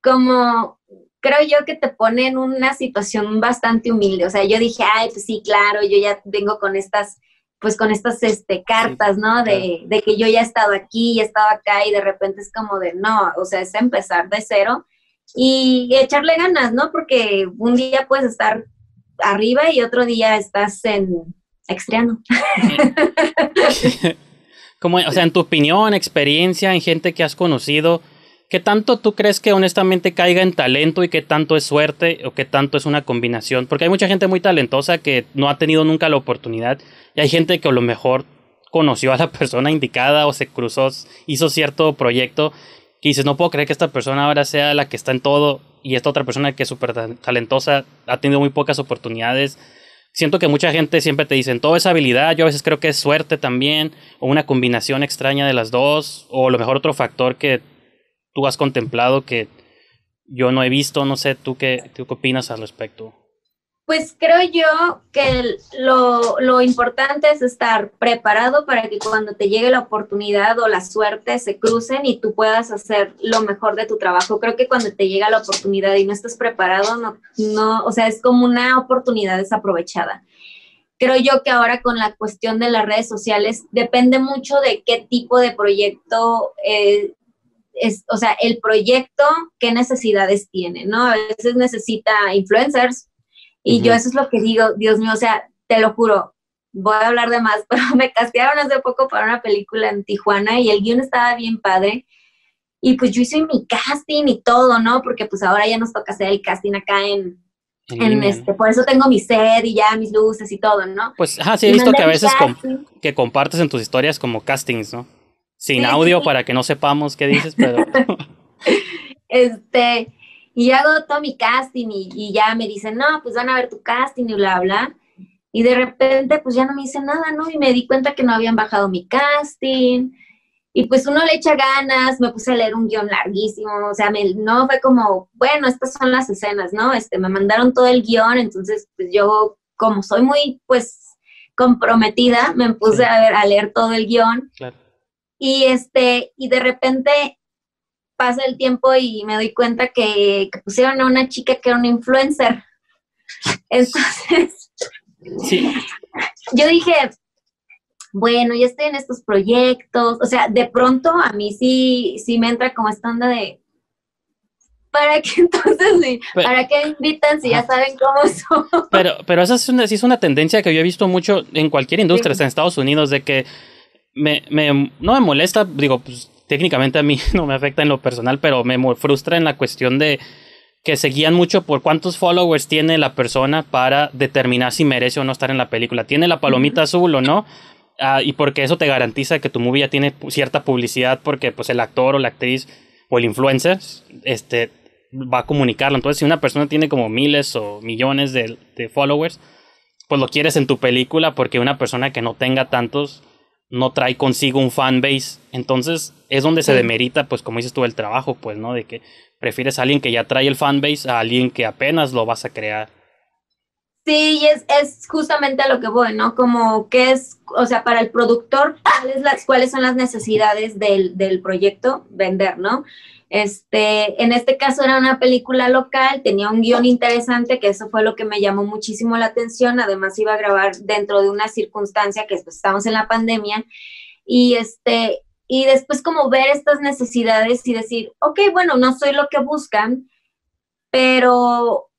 como creo yo que te pone en una situación bastante humilde. O sea, yo dije, ay, pues sí, claro, yo ya vengo con estas, pues con estas cartas, ¿no? De que yo ya he estado aquí, ya he estado acá, y de repente es como de no, o sea, es empezar de cero y echarle ganas, ¿no? Porque un día puedes estar arriba y otro día estás extreando. Como, o sea, en tu opinión, experiencia, en gente que has conocido, ¿qué tanto tú crees que honestamente caiga en talento y qué tanto es suerte o qué tanto es una combinación? Porque hay mucha gente muy talentosa que no ha tenido nunca la oportunidad y hay gente que a lo mejor conoció a la persona indicada o se cruzó, hizo cierto proyecto que dices, no puedo creer que esta persona ahora sea la que está en todo y esta otra persona que es súper talentosa ha tenido muy pocas oportunidades. Siento que mucha gente siempre te dicen, todo es habilidad, yo a veces creo que es suerte también, o una combinación extraña de las dos, o a lo mejor otro factor que tú has contemplado que yo no he visto, no sé, ¿tú qué opinas al respecto? Pues creo yo que lo importante es estar preparado para que cuando te llegue la oportunidad o la suerte se crucen y tú puedas hacer lo mejor de tu trabajo. Creo que cuando te llega la oportunidad y no estás preparado, no, o sea, es como una oportunidad desaprovechada. Creo yo que ahora con la cuestión de las redes sociales depende mucho de qué tipo de proyecto es, o sea, el proyecto, qué necesidades tiene, ¿no? A veces necesita influencers. Y yo eso es lo que digo, Dios mío, o sea, te lo juro, voy a hablar de más, pero me castearon hace poco para una película en Tijuana y el guión estaba bien padre. Y pues yo hice mi casting y todo, ¿no? Porque pues ahora ya nos toca hacer el casting acá en por eso tengo mi set y ya mis luces y todo, ¿no? Pues, ajá, sí he visto que a veces que compartes en tus historias como castings, ¿no? Sin audio para que no sepamos qué dices, pero... Y hago todo mi casting y ya me dicen, no, pues van a ver tu casting y bla, bla. Y de repente, pues ya no me dicen nada, ¿no? Y me di cuenta que no habían bajado mi casting. Y pues uno le echa ganas, me puse a leer un guión larguísimo. O sea, no fue como, bueno, estas son las escenas, ¿no? Me mandaron todo el guión, entonces pues yo, como soy muy, pues, comprometida, me puse a leer todo el guión. Claro. Y de repente... pasa el tiempo y me doy cuenta que pusieron a una chica que era una influencer. Entonces, sí. Yo dije, bueno, ya estoy en estos proyectos. O sea, de pronto a mí sí me entra como esta onda de, ¿para qué entonces? ¿Para qué me invitan si ya saben cómo son? Pero esa es una tendencia que yo he visto mucho en cualquier industria, en Estados Unidos, de que no me molesta, digo, pues, técnicamente a mí no me afecta en lo personal, pero me frustra en la cuestión de que se guían mucho por cuántos followers tiene la persona para determinar si merece o no estar en la película. ¿Tiene la palomita azul o no? Y porque eso te garantiza que tu movie ya tiene cierta publicidad, porque pues el actor o la actriz o el influencer va a comunicarlo. Entonces, si una persona tiene como miles o millones de followers, pues lo quieres en tu película, porque una persona que no tenga tantos no trae consigo un fanbase. Entonces es donde se demerita, pues como dices tú, el trabajo, pues, ¿no? De que prefieres a alguien que ya trae el fanbase a alguien que apenas lo vas a crear. Sí, y es justamente a lo que voy, ¿no? Como que es, o sea, para el productor, ¿cuáles son las necesidades del proyecto? Vender, ¿no? En este caso era una película local, tenía un guión interesante, que eso fue lo que me llamó muchísimo la atención. Además iba a grabar dentro de una circunstancia que pues, estamos en la pandemia. Y después como ver estas necesidades y decir, ok, bueno, no soy lo que buscan, pero...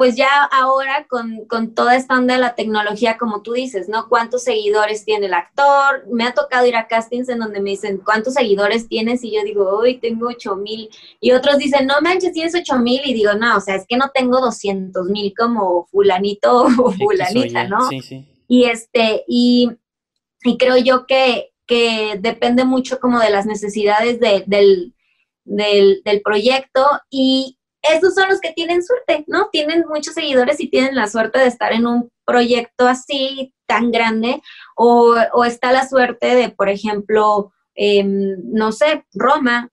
pues ya ahora con toda esta onda de la tecnología, como tú dices, ¿no? ¿Cuántos seguidores tiene el actor? Me ha tocado ir a castings en donde me dicen, ¿cuántos seguidores tienes? Y yo digo, uy, tengo 8,000. Y otros dicen, no manches, tienes 8,000. Y digo, no, o sea, es que no tengo 200,000 como fulanito o fulanita, ¿no? Sí, sí. Y creo yo que depende mucho como de las necesidades del proyecto y... esos son los que tienen suerte, ¿no? Tienen muchos seguidores y tienen la suerte de estar en un proyecto así tan grande o está la suerte de, por ejemplo, no sé, Roma,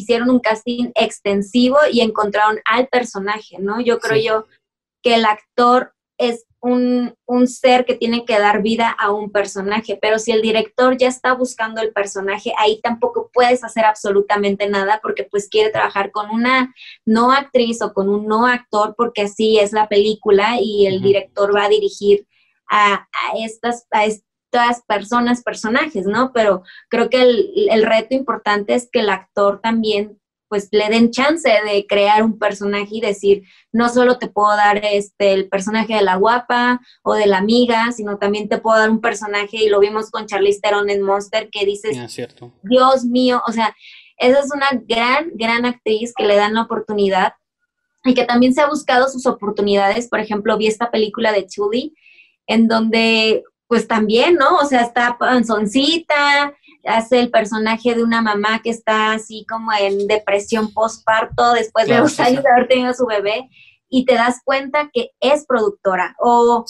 hicieron un casting extensivo y encontraron al personaje, ¿no? Yo creo yo que el actor es un ser que tiene que dar vida a un personaje, pero si el director ya está buscando el personaje, ahí tampoco puedes hacer absolutamente nada porque pues quiere trabajar con una no actriz o con un no actor porque así es la película y el director va a dirigir a estas personas, personajes, ¿no? Pero creo que el reto importante es que el actor también pues le den chance de crear un personaje y decir, no solo te puedo dar el personaje de la guapa o de la amiga, sino también te puedo dar un personaje, y lo vimos con Charlize Theron en Monster, que dices, Dios mío, o sea, esa es una gran, gran actriz que le dan la oportunidad y que también se ha buscado sus oportunidades. Por ejemplo, vi esta película de Tully, en donde pues también, ¿no? O sea, está panzoncita, hace el personaje de una mamá que está así como en depresión postparto después de 2 años de haber tenido a su bebé, y te das cuenta que es productora.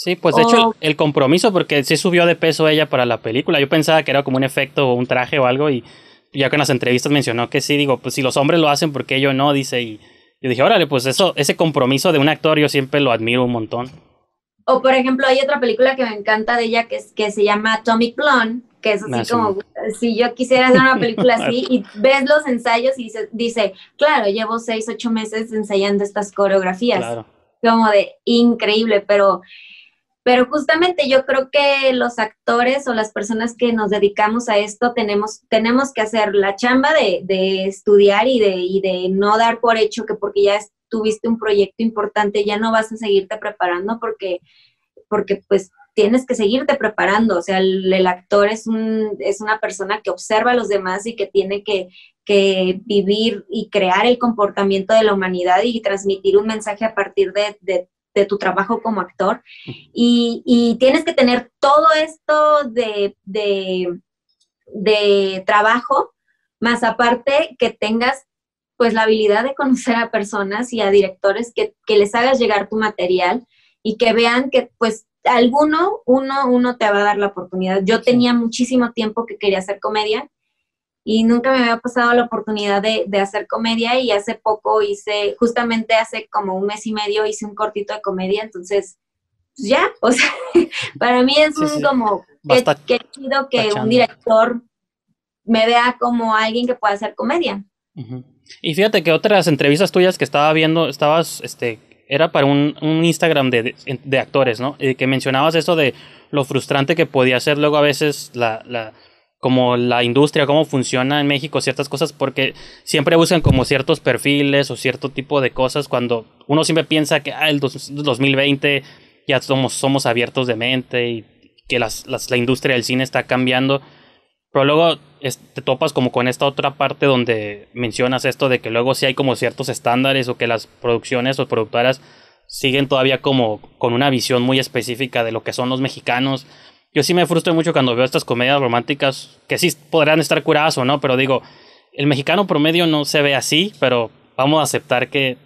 De hecho el compromiso, porque sí subió de peso ella para la película. Yo pensaba que era como un efecto o un traje o algo, y ya con las entrevistas mencionó que sí, digo, pues si los hombres lo hacen, ¿por qué yo no? Dice, y yo dije, órale, pues eso, ese compromiso de un actor yo siempre lo admiro un montón. O por ejemplo, hay otra película que me encanta de ella que se llama Atomic Blonde, que es así como, si yo quisiera hacer una película así, y ves los ensayos y dice, claro, llevo 6, 8 meses ensayando estas coreografías. Claro. Como de increíble, pero justamente yo creo que los actores o las personas que nos dedicamos a esto tenemos que hacer la chamba de estudiar y de no dar por hecho que porque ya tuviste un proyecto importante ya no vas a seguirte preparando porque pues tienes que seguirte preparando. O sea, el actor es una persona que observa a los demás y que tiene que vivir y crear el comportamiento de la humanidad y transmitir un mensaje a partir de tu trabajo como actor, y tienes que tener todo esto de trabajo, más aparte que tengas pues la habilidad de conocer a personas y a directores que les hagas llegar tu material y que vean que pues uno te va a dar la oportunidad. Yo tenía muchísimo tiempo que quería hacer comedia y nunca me había pasado la oportunidad de hacer comedia, y hace poco justamente hace como un mes y medio hice un cortito de comedia, entonces pues ya, o sea, para mí es como, qué chido que un director me vea como alguien que pueda hacer comedia. Uh-huh. Y fíjate que otras entrevistas tuyas que estaba viendo, era para un Instagram de actores, ¿no? Que mencionabas eso de lo frustrante que podía ser luego a veces como la industria, cómo funciona en México ciertas cosas, porque siempre buscan como ciertos perfiles o cierto tipo de cosas, cuando uno siempre piensa que el 2020 ya somos abiertos de mente y que la industria del cine está cambiando, pero luego te topas como con esta otra parte donde mencionas esto de que luego sí hay como ciertos estándares o que las producciones o productoras siguen todavía como con una visión muy específica de lo que son los mexicanos. Yo sí me frustro mucho cuando veo estas comedias románticas, que sí podrán estar curadas o no, pero digo, el mexicano promedio no se ve así, pero vamos a aceptar que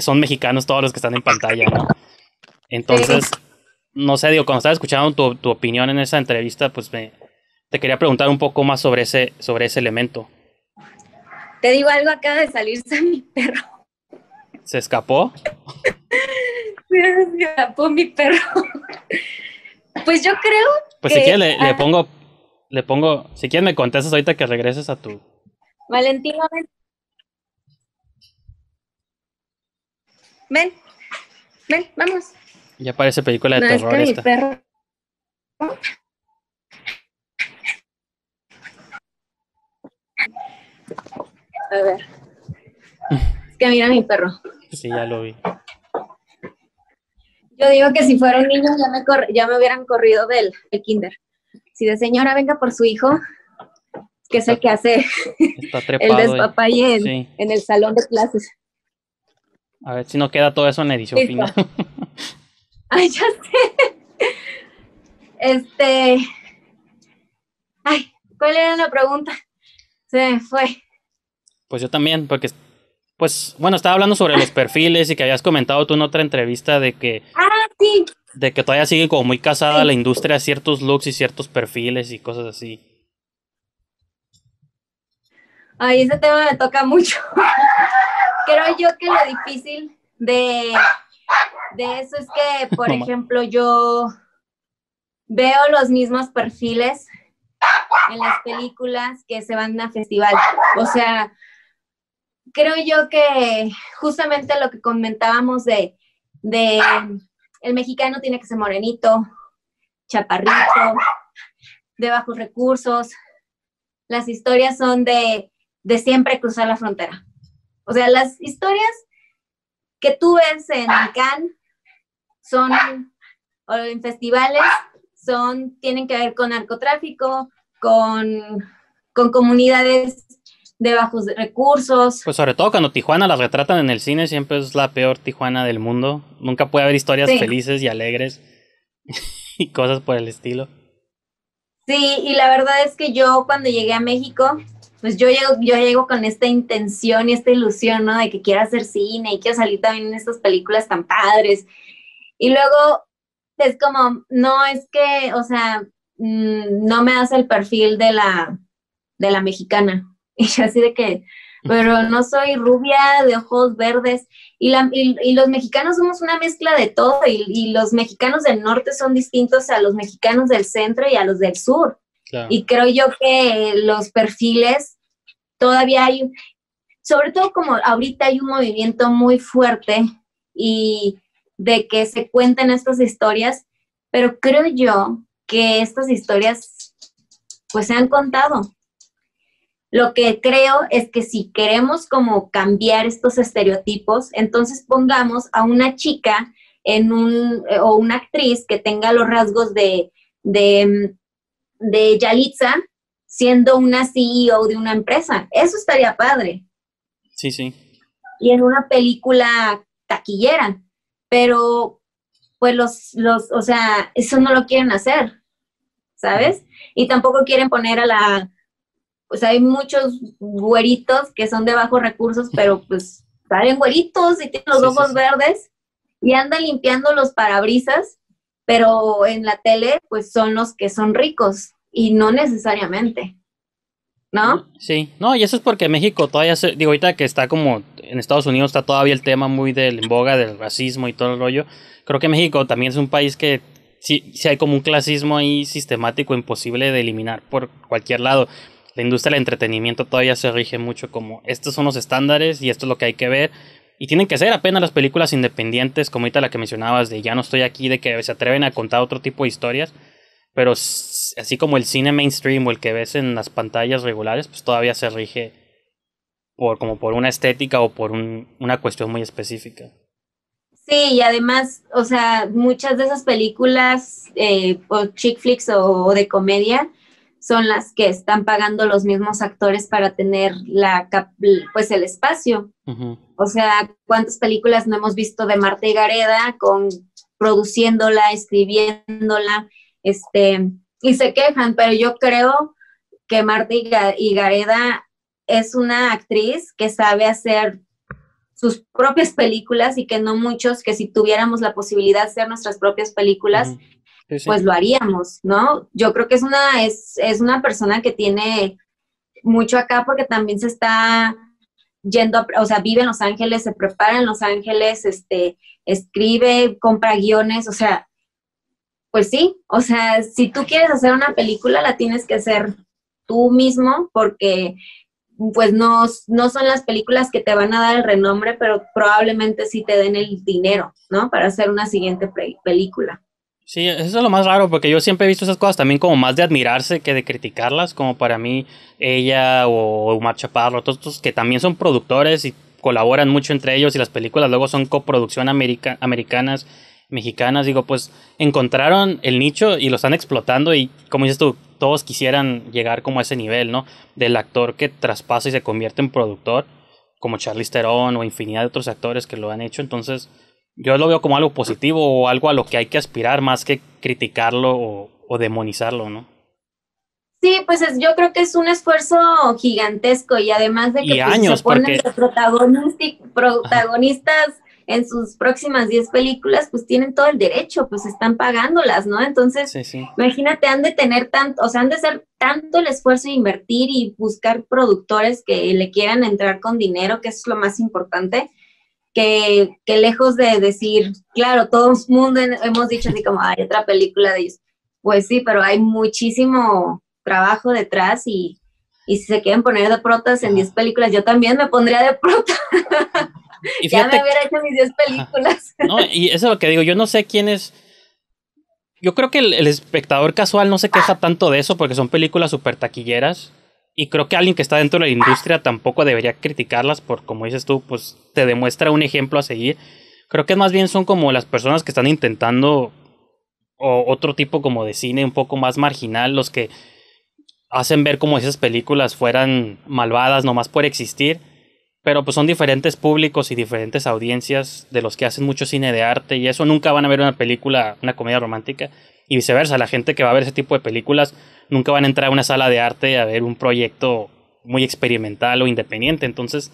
son mexicanos todos los que están en pantalla, ¿no? Entonces, no sé, digo, cuando estaba escuchando tu opinión en esa entrevista, pues te quería preguntar un poco más sobre ese elemento. Te digo algo, acaba de salirse mi perro. ¿Se escapó? Se escapó mi perro. Pues yo creo pues que... Pues si quieres le pongo... Si quieres me contestas ahorita que regreses a tu... Valentino, ven. Ven, vamos. Ya parece película de terror esta. Es que mi perro... A ver. Es que mira mi perro. Sí, ya lo vi. Yo digo que si fueran niños ya me hubieran corrido del kinder. Si de señora venga por su hijo, que es el que hace el despapalle en el salón de clases. A ver si no queda todo eso en edición final. Ay, ya sé. Ay, ¿cuál era la pregunta? Se me fue. Pues yo también, porque... Pues, bueno, estaba hablando sobre los perfiles y que habías comentado tú en otra entrevista de que... Ah, sí. De que todavía sigue como muy casada la industria a ciertos looks y ciertos perfiles y cosas así. Ay, ese tema me toca mucho. Creo yo que lo difícil de eso es que, por ejemplo, yo veo los mismos perfiles en las películas que se van a festival. O sea... Creo yo que justamente lo que comentábamos de el mexicano tiene que ser morenito, chaparrito, de bajos recursos. Las historias son de siempre cruzar la frontera. O sea, las historias que tú ves en Cannes o en festivales tienen que ver con narcotráfico, con comunidades de bajos recursos. Pues sobre todo cuando Tijuana las retratan en el cine, siempre es la peor Tijuana del mundo. Nunca puede haber historias felices y alegres y cosas por el estilo. Sí, y la verdad es que yo cuando llegué a México, pues yo llego con esta intención y esta ilusión, ¿no? De que quiero hacer cine y quiero salir también en estas películas tan padres. Y luego es como, no, es que, o sea, no me das el perfil de la mexicana. Y yo así de que, pero no soy rubia, de ojos verdes, y los mexicanos somos una mezcla de todo, y los mexicanos del norte son distintos a los mexicanos del centro y a los del sur. Claro. Y creo yo que los perfiles todavía hay, sobre todo como ahorita hay un movimiento muy fuerte y de que se cuenten estas historias, pero creo yo que estas historias pues se han contado. Lo que creo es que si queremos como cambiar estos estereotipos, entonces pongamos a una chica en o una actriz que tenga los rasgos de Yalitza siendo una CEO de una empresa. Eso estaría padre. Sí, sí. Y en una película taquillera. Pero, pues o sea, eso no lo quieren hacer, ¿sabes? Y tampoco quieren poner a la... Pues hay muchos güeritos que son de bajos recursos, pero pues salen güeritos y tienen los ojos verdes y andan limpiando los parabrisas, pero en la tele pues son los que son ricos y no necesariamente, ¿no? Sí, no, y eso es porque México todavía, digo, ahorita que está como en Estados Unidos está todavía el tema muy en boga del racismo y todo el rollo. Creo que México también es un país que sí hay como un clasismo ahí sistemático imposible de eliminar por cualquier lado. La industria del entretenimiento todavía se rige mucho como estos son los estándares y esto es lo que hay que ver. Y tienen que ser apenas las películas independientes, como ahorita la que mencionabas de Ya no estoy aquí, de que se atreven a contar otro tipo de historias. Pero así como el cine mainstream o el que ves en las pantallas regulares, pues todavía se rige por una estética o por una cuestión muy específica. Sí, y además, o sea, muchas de esas películas o chick flicks o de comedia son las que están pagando los mismos actores para tener pues el espacio. Uh-huh. O sea, ¿cuántas películas no hemos visto de Marta y Gareda produciéndola, escribiéndola? Y se quejan, pero yo creo que Marta y Gareda es una actriz que sabe hacer sus propias películas y que no muchos, que si tuviéramos la posibilidad de hacer nuestras propias películas, uh-huh, pues lo haríamos, ¿no? Yo creo que es una persona que tiene mucho acá porque también se está yendo, o sea, vive en Los Ángeles, se prepara en Los Ángeles, escribe, compra guiones, o sea, pues sí, o sea, si tú quieres hacer una película la tienes que hacer tú mismo porque pues no son las películas que te van a dar el renombre, pero probablemente sí te den el dinero, ¿no? Para hacer una siguiente película. Sí, eso es lo más raro, porque yo siempre he visto esas cosas también como más de admirarse que de criticarlas, como para mí, ella o Omar Chaparro, todos estos que también son productores y colaboran mucho entre ellos y las películas luego son coproducción americanas, mexicanas, digo, pues encontraron el nicho y lo están explotando y como dices tú, todos quisieran llegar como a ese nivel, ¿no? Del actor que traspasa y se convierte en productor, como Charlize Theron o infinidad de otros actores que lo han hecho, entonces... Yo lo veo como algo positivo o algo a lo que hay que aspirar más que criticarlo o demonizarlo, ¿no? Sí, pues yo creo que es un esfuerzo gigantesco y además de que pues, años, se ponen los protagonistas en sus próximas 10 películas, pues tienen todo el derecho, pues están pagándolas, ¿no? Entonces, sí. Imagínate, han de tener tanto, o sea, han de ser tanto el esfuerzo de invertir y buscar productores que le quieran entrar con dinero, que eso es lo más importante. Que lejos de decir, claro, todo el mundo hemos dicho así como, hay otra película de ellos. Pues sí, pero hay muchísimo trabajo detrás y si se quieren poner de protas en 10 películas, yo también me pondría de prota. Y ya me hubiera hecho mis 10 películas. No, y eso es lo que digo, yo no sé quién es... Yo creo que el espectador casual no se queja tanto de eso porque son películas súper taquilleras. Y creo que alguien que está dentro de la industria tampoco debería criticarlas por, como dices tú, pues te demuestra un ejemplo a seguir. Creo que más bien son como las personas que están intentando otro tipo como de cine un poco más marginal, los que hacen ver como esas películas fueran malvadas nomás por existir, pero pues son diferentes públicos y diferentes audiencias de los que hacen mucho cine de arte y eso nunca van a ver una película, una comedia romántica. Y viceversa, la gente que va a ver ese tipo de películas nunca van a entrar a una sala de arte a ver un proyecto muy experimental o independiente. Entonces,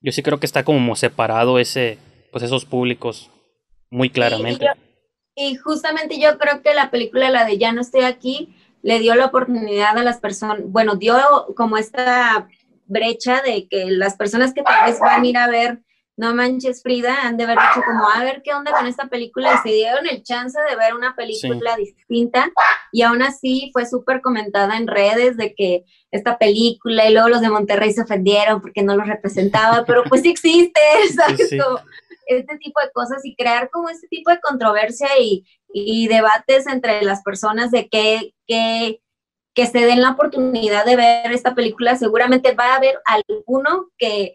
yo sí creo que está como separado esos públicos muy claramente. Y justamente yo creo que la película, la de Ya no estoy aquí, le dio la oportunidad a las personas, bueno, dio como esta brecha de que las personas que tal vez van a ir a ver No Manches Frida han de haber dicho como, a ver qué onda con esta película, y se dieron el chance de ver una película distinta, y aún así fue súper comentada en redes de que esta película, y luego los de Monterrey se ofendieron porque no los representaba, pero pues sí existe, ¿sabes? Sí. Este tipo de cosas, y crear como este tipo de controversia y debates entre las personas de que se den la oportunidad de ver esta película. Seguramente va a haber alguno que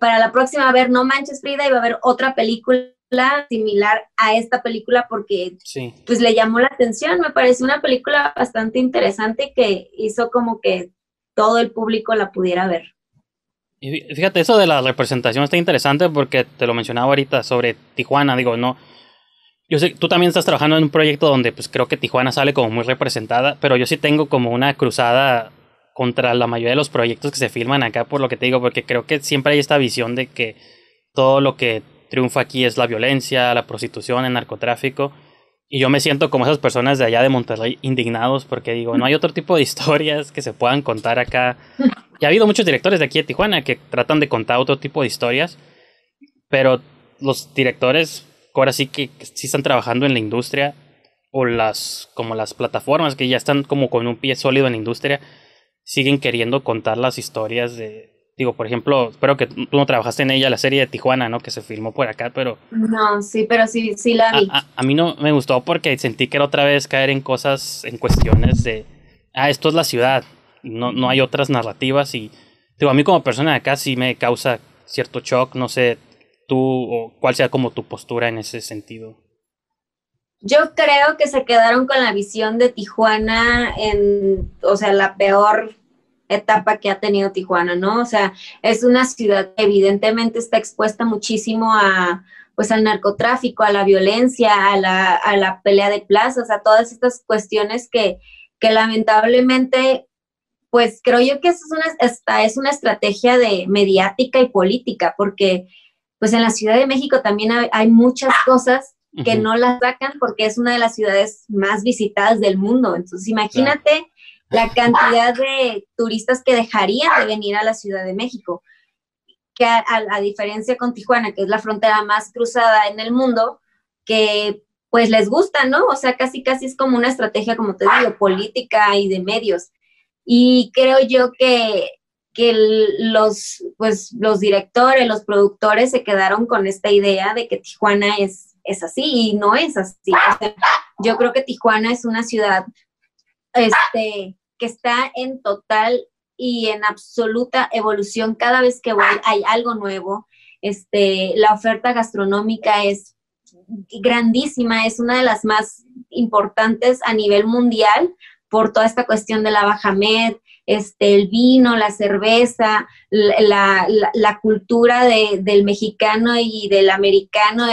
para la próxima va a ver No Manches Frida y va a haber otra película similar a esta película porque pues le llamó la atención. Me parece una película bastante interesante que hizo como que todo el público la pudiera ver. Y fíjate, eso de la representación está interesante porque te lo mencionaba ahorita sobre Tijuana, digo, no, yo sé, tú también estás trabajando en un proyecto donde pues creo que Tijuana sale como muy representada, pero yo sí tengo como una cruzada contra la mayoría de los proyectos que se filman acá, por lo que te digo, porque creo que siempre hay esta visión de que todo lo que triunfa aquí es la violencia, la prostitución, el narcotráfico, y yo me siento como esas personas de allá de Monterrey indignados porque digo, no hay otro tipo de historias que se puedan contar acá. Y ha habido muchos directores de aquí de Tijuana que tratan de contar otro tipo de historias, pero los directores ahora sí que sí están trabajando en la industria, o como las plataformas que ya están como con un pie sólido en la industria, siguen queriendo contar las historias de... Digo, por ejemplo, espero que tú no trabajaste en ella, la serie de Tijuana, ¿no? Que se filmó por acá, pero... No, sí, pero sí la vi. A mí no me gustó porque sentí que era otra vez caer en cosas, en cuestiones de... Ah, esto es la ciudad. No hay otras narrativas y... Digo, a mí como persona de acá sí me causa cierto shock. No sé tú o cuál sea como tu postura en ese sentido. Yo creo que se quedaron con la visión de Tijuana en... O sea, la peor... etapa que ha tenido Tijuana, ¿no? O sea, es una ciudad que evidentemente está expuesta muchísimo a, pues, al narcotráfico, a la violencia, a la pelea de plazas, a todas estas cuestiones que lamentablemente, pues, creo yo que es una estrategia de mediática y política, porque, pues, en la Ciudad de México también hay muchas cosas que no las sacan porque es una de las ciudades más visitadas del mundo. Entonces, imagínate... Claro. La cantidad de turistas que dejarían de venir a la Ciudad de México, que a diferencia con Tijuana, que es la frontera más cruzada en el mundo, que pues les gusta, ¿no? O sea, casi es como una estrategia, como te digo, política y de medios. Y creo yo que los directores, los productores se quedaron con esta idea de que Tijuana es así y no es así. O sea, yo creo que Tijuana es una ciudad... que está en total y en absoluta evolución. Cada vez que voy hay algo nuevo. La oferta gastronómica es grandísima, es una de las más importantes a nivel mundial por toda esta cuestión de la Baja Med, el vino, la cerveza, la cultura del mexicano y del americano,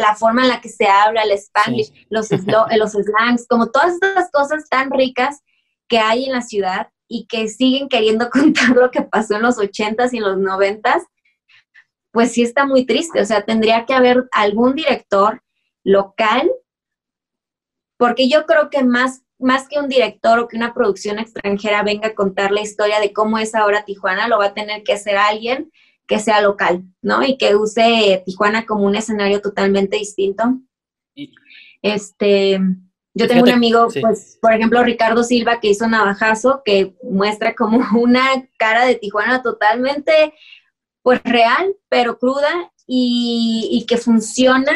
la forma en la que se habla, el spanglish, los slangs, como todas estas cosas tan ricas que hay en la ciudad y que siguen queriendo contar lo que pasó en los 80s y en los 90s, pues sí está muy triste. O sea, tendría que haber algún director local, porque yo creo que más que un director o que una producción extranjera venga a contar la historia de cómo es ahora Tijuana, lo va a tener que hacer alguien que sea local, ¿no? Y que use Tijuana como un escenario totalmente distinto. Yo tengo un amigo, pues, por ejemplo, Ricardo Silva, que hizo Navajazo, que muestra como una cara de Tijuana totalmente, pues, real, pero cruda, y que funciona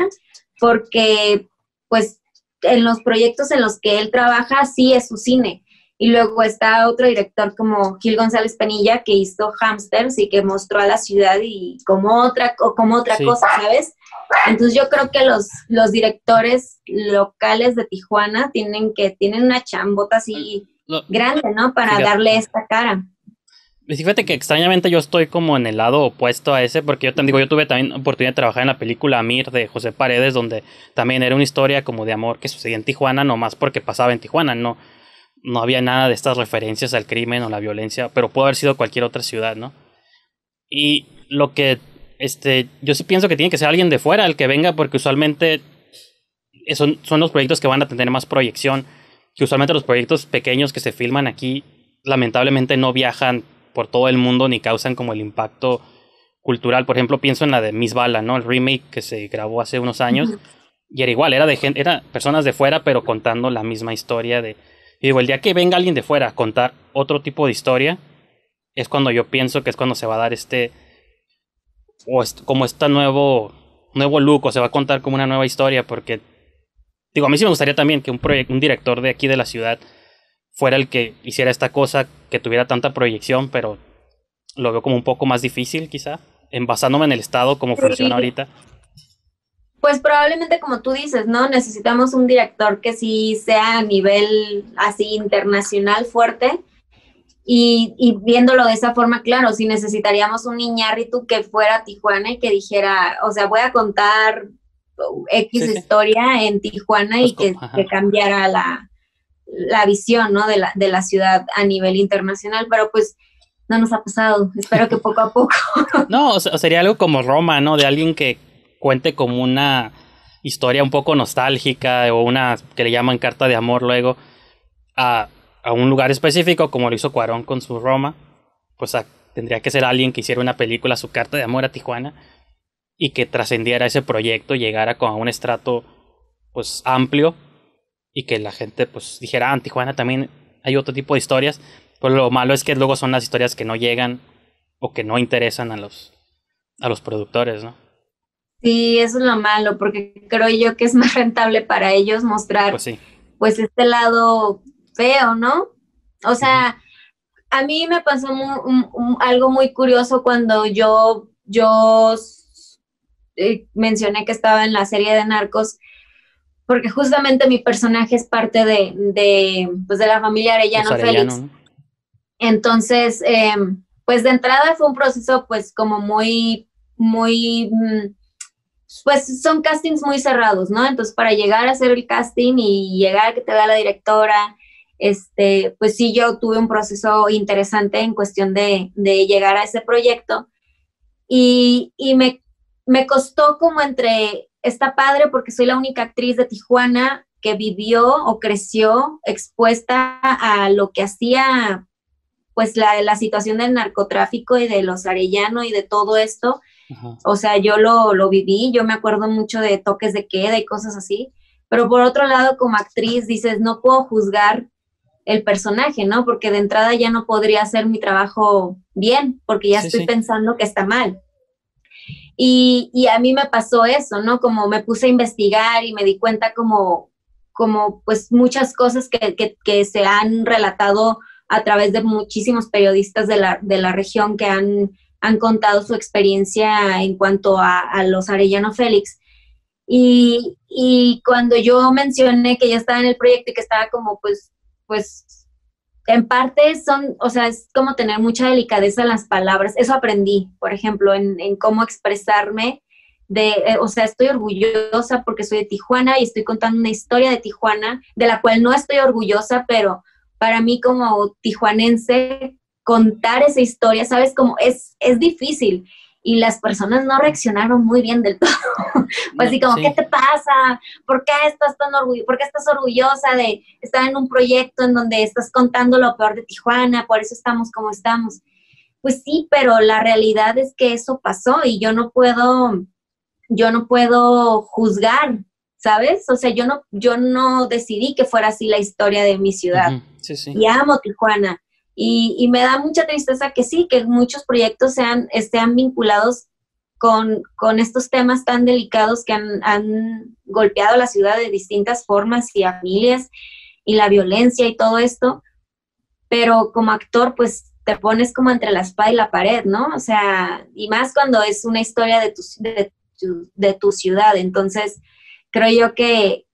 porque, pues, en los proyectos en los que él trabaja, sí es su cine. Y luego está otro director como Gil González Penilla, que hizo Hamsters y que mostró a la ciudad y como otra cosa, ¿sabes? Entonces yo creo que los directores locales de Tijuana tienen una chambota así grande, ¿no? Para darle esta cara. Fíjate que extrañamente yo estoy como en el lado opuesto a ese, porque yo tuve también oportunidad de trabajar en la película Amir de José Paredes, donde también era una historia como de amor que sucedía en Tijuana, nomás porque pasaba en Tijuana, no había nada de estas referencias al crimen o la violencia, pero pudo haber sido cualquier otra ciudad, ¿no? Y lo que, yo sí pienso que tiene que ser alguien de fuera el que venga, porque usualmente son los proyectos que van a tener más proyección, que usualmente los proyectos pequeños que se filman aquí, lamentablemente no viajan por todo el mundo ni causan como el impacto cultural. Por ejemplo, pienso en la de Miss Bala, ¿no? El remake que se grabó hace unos años. Y era igual, era de gente, era personas de fuera, pero contando la misma historia de... Y digo, el día que venga alguien de fuera a contar otro tipo de historia, es cuando yo pienso que es cuando se va a dar como este nuevo look, o se va a contar como una nueva historia, porque... Digo, a mí sí me gustaría también que un director de aquí de la ciudad fuera el que hiciera esta cosa, que tuviera tanta proyección, pero lo veo como un poco más difícil, quizá, basándome en el estado, como funciona ahorita. Pues probablemente, como tú dices, ¿no? Necesitamos un director que sí sea a nivel así internacional fuerte, y viéndolo de esa forma, claro, sí necesitaríamos un Iñárritu que fuera a Tijuana y que dijera, o sea, voy a contar X historia en Tijuana, pues, y que cambiara la visión, ¿no? de la ciudad a nivel internacional, pero pues no nos ha pasado, espero que poco a poco. No, o sería algo como Roma, ¿no? De alguien que cuente como una historia un poco nostálgica, o una que le llaman carta de amor luego a un lugar específico, como lo hizo Cuarón con su Roma. Pues tendría que ser alguien que hiciera una película, su carta de amor a Tijuana, y que trascendiera ese proyecto, llegara a un estrato pues amplio, y que la gente pues dijera, en Tijuana también hay otro tipo de historias. Pero lo malo es que luego son las historias que no llegan o que no interesan a los productores, ¿no? Sí, eso es lo malo, porque creo yo que es más rentable para ellos mostrar pues este lado feo, ¿no? O sea, a mí me pasó algo muy curioso cuando yo mencioné que estaba en la serie de Narcos, porque justamente mi personaje es parte de la familia Arellano Félix. ¿No? Entonces, pues de entrada fue un proceso pues como muy... pues son castings muy cerrados, ¿no? Entonces, para llegar a hacer el casting y llegar a que te vea la directora, pues sí, yo tuve un proceso interesante en cuestión de llegar a ese proyecto, y me costó como entre, está padre porque soy la única actriz de Tijuana que vivió o creció expuesta a lo que hacía pues la situación del narcotráfico y de los Arellano y de todo esto. Ajá. O sea, yo lo viví, yo me acuerdo mucho de toques de queda y cosas así, pero por otro lado, como actriz, dices, no puedo juzgar el personaje, ¿no? Porque de entrada ya no podría hacer mi trabajo bien, porque ya estoy pensando que está mal. Y a mí me pasó eso, ¿no? Como me puse a investigar y me di cuenta como pues muchas cosas que se han relatado a través de muchísimos periodistas de la región que han contado su experiencia en cuanto a los Arellano Félix. Y cuando yo mencioné que ya estaba en el proyecto y que estaba como pues en parte son, o sea, es como tener mucha delicadeza en las palabras. Eso aprendí, por ejemplo, en cómo expresarme o sea, estoy orgullosa porque soy de Tijuana y estoy contando una historia de Tijuana de la cual no estoy orgullosa, pero para mí como tijuanense contar esa historia, ¿sabes? Como es difícil, y las personas no reaccionaron muy bien del todo. Así como, ¿qué te pasa? ¿Por qué estás tan orgullosa? ¿Por qué estás orgullosa de estar en un proyecto en donde estás contando lo peor de Tijuana? Por eso estamos como estamos. Pues sí, pero la realidad es que eso pasó y yo no puedo juzgar, ¿sabes? O sea, yo no decidí que fuera así la historia de mi ciudad. Uh-huh. Sí. Y amo Tijuana. Y me da mucha tristeza que sí, que muchos proyectos estén vinculados con estos temas tan delicados que han golpeado la ciudad de distintas formas, y a familias, y la violencia y todo esto. Pero como actor, pues te pones como entre la espada y la pared, ¿no? O sea, y más cuando es una historia de tu ciudad. Entonces, creo yo que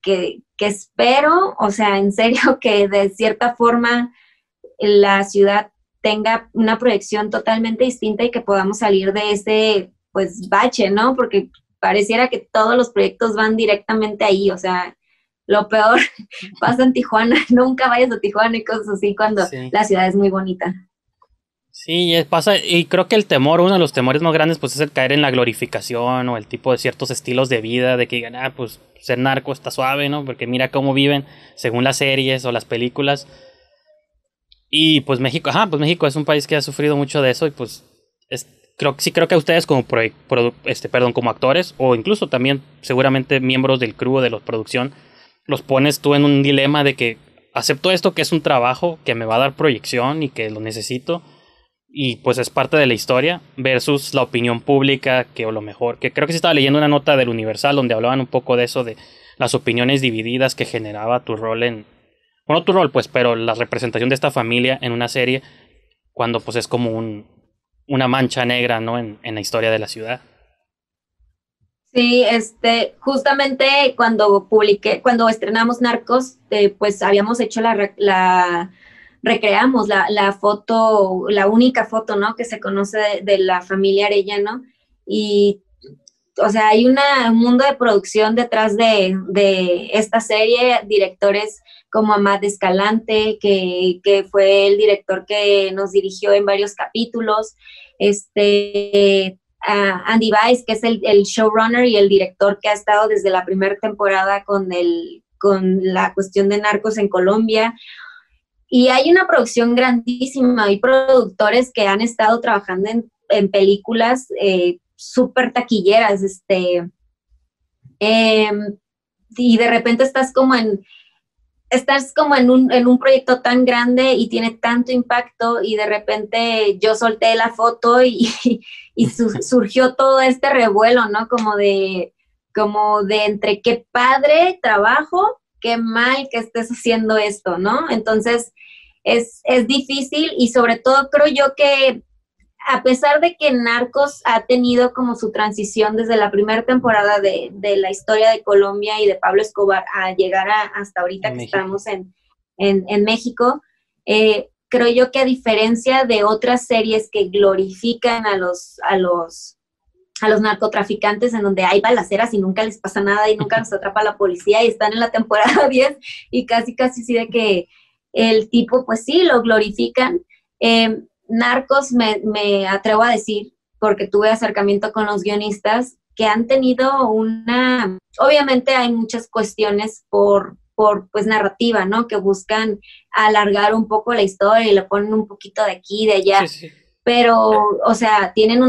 espero, o sea, en serio, que de cierta forma la ciudad tenga una proyección totalmente distinta y que podamos salir de ese, pues, bache, ¿no? Porque pareciera que todos los proyectos van directamente ahí, o sea, lo peor pasa en Tijuana, nunca vayas a Tijuana y cosas así cuando la ciudad es muy bonita. Sí, pasa, y creo que uno de los temores más grandes, pues, es el caer en la glorificación o el tipo de ciertos estilos de vida, de que digan, pues, ser narco está suave, ¿no? Porque mira cómo viven según las series o las películas. Y pues México, pues México es un país que ha sufrido mucho de eso y pues creo que ustedes como como actores o incluso también seguramente miembros del crew de la producción los pones tú en un dilema de que acepto esto que es un trabajo que me va a dar proyección y que lo necesito y pues es parte de la historia versus la opinión pública que o lo mejor, que creo que sí estaba leyendo una nota del Universal donde hablaban un poco de eso de las opiniones divididas que generaba tu rol pero la representación de esta familia en una serie cuando pues es como una mancha negra, ¿no? En la historia de la ciudad. Sí, justamente cuando estrenamos Narcos, pues habíamos hecho recreamos la foto, la única foto, ¿no? Que se conoce de la familia Arellano, y o sea, hay un mundo de producción detrás de esta serie, directores como Amad Escalante, que fue el director que nos dirigió en varios capítulos, Andy Weiss, que es el showrunner y el director que ha estado desde la primera temporada con la cuestión de Narcos en Colombia. Y hay una producción grandísima, hay productores que han estado trabajando en películas súper taquilleras, y de repente estás como en un proyecto tan grande y tiene tanto impacto, y de repente yo solté la foto y surgió todo este revuelo, ¿no? Como de entre qué padre trabajo, qué mal que estés haciendo esto, ¿no? Entonces es difícil, y sobre todo creo yo que a pesar de que Narcos ha tenido como su transición desde la primera temporada de la historia de Colombia y de Pablo Escobar a llegar hasta ahorita que estamos en México, creo yo que a diferencia de otras series que glorifican a los narcotraficantes, en donde hay balaceras y nunca les pasa nada y nunca nos atrapa la policía y están en la temporada 10 y casi sí de que el tipo pues sí lo glorifican, Narcos me atrevo a decir, porque tuve acercamiento con los guionistas, que han tenido obviamente hay muchas cuestiones por pues narrativa, ¿no? Que buscan alargar un poco la historia y le ponen un poquito de aquí, de allá, sí. Pero, o sea, tienen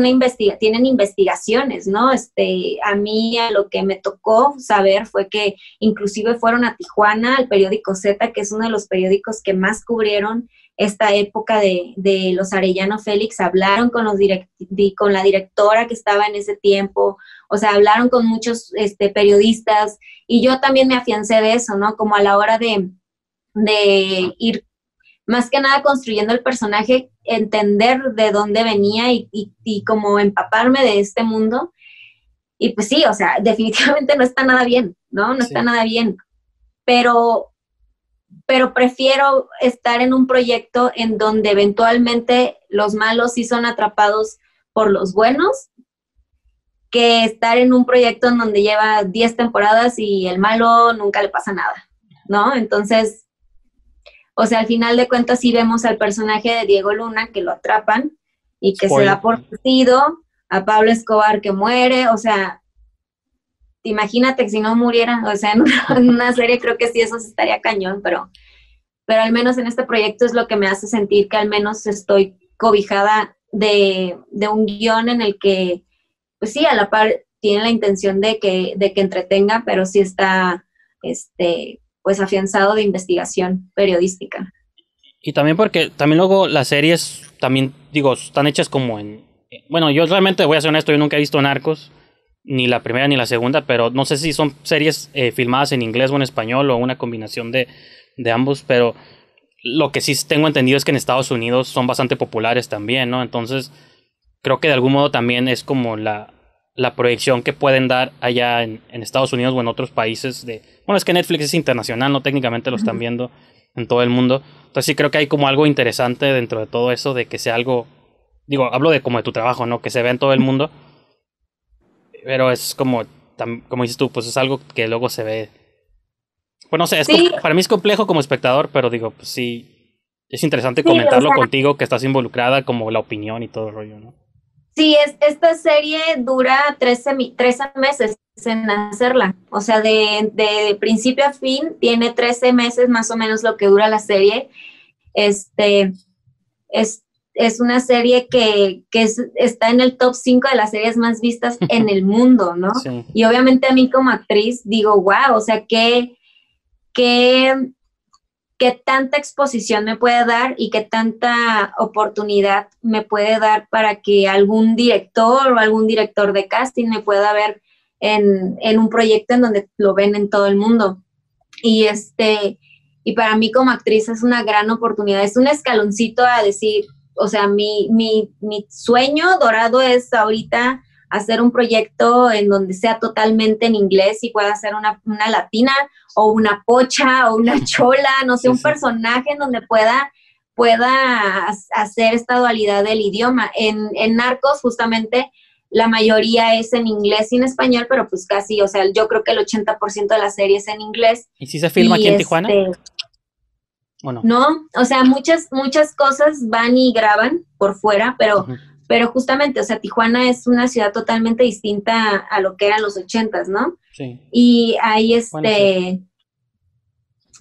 tienen investigaciones, ¿no? A mí lo que me tocó saber fue que inclusive fueron a Tijuana, al periódico Z, que es uno de los periódicos que más cubrieron esta época de los Arellano Félix, hablaron con la directora que estaba en ese tiempo, o sea, hablaron con muchos periodistas, y yo también me afiancé de eso, ¿no? Como a la hora de ir más que nada construyendo el personaje, entender de dónde venía y como empaparme de este mundo. Y pues sí, o sea, definitivamente no está nada bien, ¿no? No está nada bien, pero prefiero estar en un proyecto en donde eventualmente los malos sí son atrapados por los buenos, que estar en un proyecto en donde lleva 10 temporadas y el malo nunca le pasa nada, ¿no? Entonces, o sea, al final de cuentas sí vemos al personaje de Diego Luna que lo atrapan y que se da por vencido, a Pablo Escobar que muere, o sea, imagínate que si no muriera, o sea, en una serie creo que sí, eso estaría cañón, pero al menos en este proyecto es lo que me hace sentir que al menos estoy cobijada de un guión en el que, pues sí, a la par tiene la intención de que entretenga, pero sí está, pues afianzado de investigación periodística. Y también porque, también luego las series, también, digo, están hechas como bueno, yo realmente voy a ser honesto, yo nunca he visto Narcos, ni la primera ni la segunda, pero no sé si son series filmadas en inglés o en español o una combinación de ambos, pero lo que sí tengo entendido es que en Estados Unidos son bastante populares también, ¿no? Entonces creo que de algún modo también es como la proyección que pueden dar allá en Estados Unidos o en otros países bueno, es que Netflix es internacional, ¿no? Técnicamente lo están viendo en todo el mundo, entonces sí creo que hay como algo interesante dentro de todo eso, de que sea algo, digo, hablo de como de tu trabajo, ¿no? Que se vea en todo el mundo. Pero es como dices tú, pues es algo que luego se ve. Pues no sé, sí. Para mí es complejo como espectador, pero digo, pues sí, es interesante comentarlo, o sea, contigo, que estás involucrada, como la opinión y todo el rollo, ¿no? Sí, esta serie dura 13 meses en hacerla. O sea, de principio a fin, tiene 13 meses más o menos lo que dura la serie. Es una serie que está en el top 5 de las series más vistas en el mundo, ¿no? Sí. Y obviamente a mí como actriz digo, wow, o sea, qué tanta exposición me puede dar y qué tanta oportunidad me puede dar para que algún director o algún director de casting me pueda ver en un proyecto en donde lo ven en todo el mundo. Y para mí como actriz es una gran oportunidad, es un escaloncito a decir, o sea, mi sueño dorado es ahorita hacer un proyecto en donde sea totalmente en inglés y pueda ser una latina o una pocha o una chola, no sé, sí, un personaje en donde pueda hacer esta dualidad del idioma. En Narcos justamente la mayoría es en inglés y en español, pero pues casi, o sea, yo creo que el 80% de la serie es en inglés. ¿Y si se filma aquí en Tijuana? ¿O no? No, o sea, muchas cosas van y graban por fuera, pero... Uh-huh. Pero justamente, o sea, Tijuana es una ciudad totalmente distinta a lo que eran los 80s, ¿no? Sí. Y ahí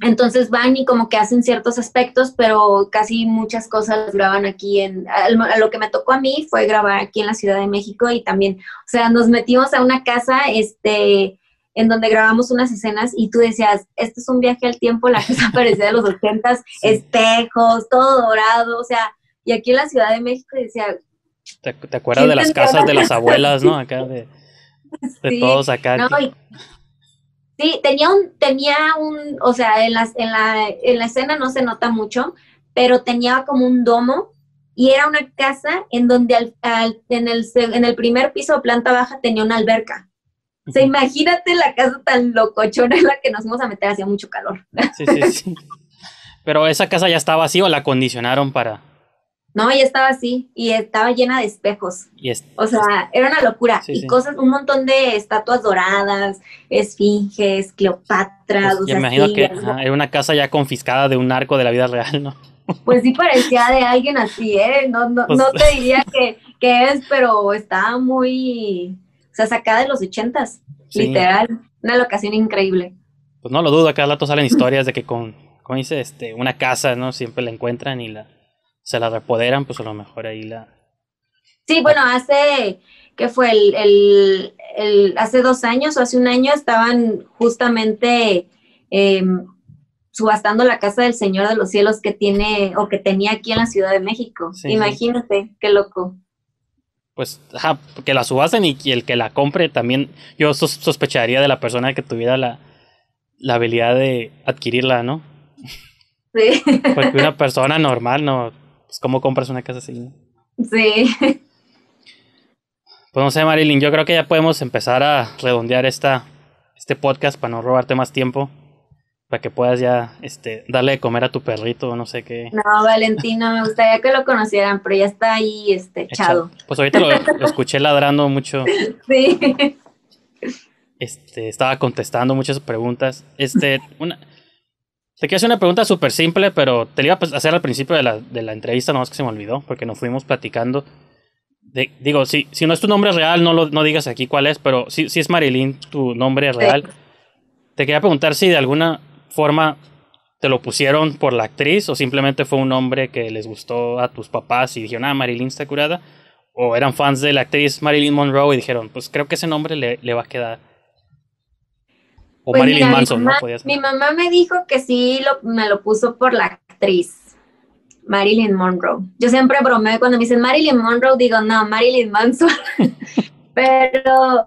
entonces van y como que hacen ciertos aspectos, pero casi muchas cosas graban aquí a lo que me tocó a mí fue grabar aquí en la Ciudad de México y también, o sea, nos metimos a una casa, en donde grabamos unas escenas y tú decías, esto es un viaje al tiempo, la casa parecía de los 80s, sí, espejos, todo dorado, o sea, y aquí en la Ciudad de México decía... ¿Te acuerdas de las casas de las abuelas, no? Acá de sí, todos acá. No, sí, tenía un, o sea, en la escena no se nota mucho, pero tenía como un domo y era una casa en donde en el primer piso, planta baja, tenía una alberca. O sea, imagínate la casa tan locochona en la que nos íbamos a meter, hacía mucho calor. Sí, sí, sí. Pero esa casa ya estaba así o la acondicionaron para... No, ya estaba así, y estaba llena de espejos. Yes. O sea, era una locura. Sí, y sí, cosas, un montón de estatuas doradas, esfinges, Cleopatra. Pues, me imagino que era una casa ya confiscada de un narco de la vida real, ¿no? Pues sí parecía de alguien así, ¿eh? No te diría que es, pero estaba muy... O sea, sacada de los 80s, sí, literal. Una locación increíble. Pues no lo dudo, acá al rato salen historias de que con dice, una casa, ¿no? Siempre la encuentran y la... se la reapoderan, pues a lo mejor ahí la... Sí, bueno, hace... ¿Qué fue? Hace 2 años o hace 1 año estaban justamente subastando la casa del Señor de los Cielos que tiene o que tenía aquí en la Ciudad de México. Sí. Imagínate, qué loco. Pues, ajá, que la subasten y el que la compre también... Yo sospecharía de la persona que tuviera la habilidad de adquirirla, ¿no? Sí. Porque una persona normal no... ¿Cómo compras una casa así? Sí. Pues no sé, Marilyn, yo creo que ya podemos empezar a redondear este podcast para no robarte más tiempo, para que puedas ya darle de comer a tu perrito, no sé qué. No, Valentino, me gustaría que lo conocieran, pero ya está ahí echado. Pues ahorita lo escuché ladrando mucho. Sí. Estaba contestando muchas preguntas. Te quiero hacer una pregunta súper simple, pero te la iba a hacer al principio de la entrevista, nomás que se me olvidó, porque nos fuimos platicando. Digo, si no es tu nombre real, no digas aquí cuál es, pero si es Marilyn tu nombre real. Sí. Te quería preguntar si de alguna forma te lo pusieron por la actriz, o simplemente fue un nombre que les gustó a tus papás y dijeron, ah, Marilyn está curada, o eran fans de la actriz Marilyn Monroe y dijeron, pues creo que ese nombre le va a quedar. O pues Marilyn Manson, mi mamá, ¿no? Mi mamá me dijo que sí, me lo puso por la actriz, Marilyn Monroe. Yo siempre bromeo cuando me dicen Marilyn Monroe, digo, no, Marilyn Manson. pero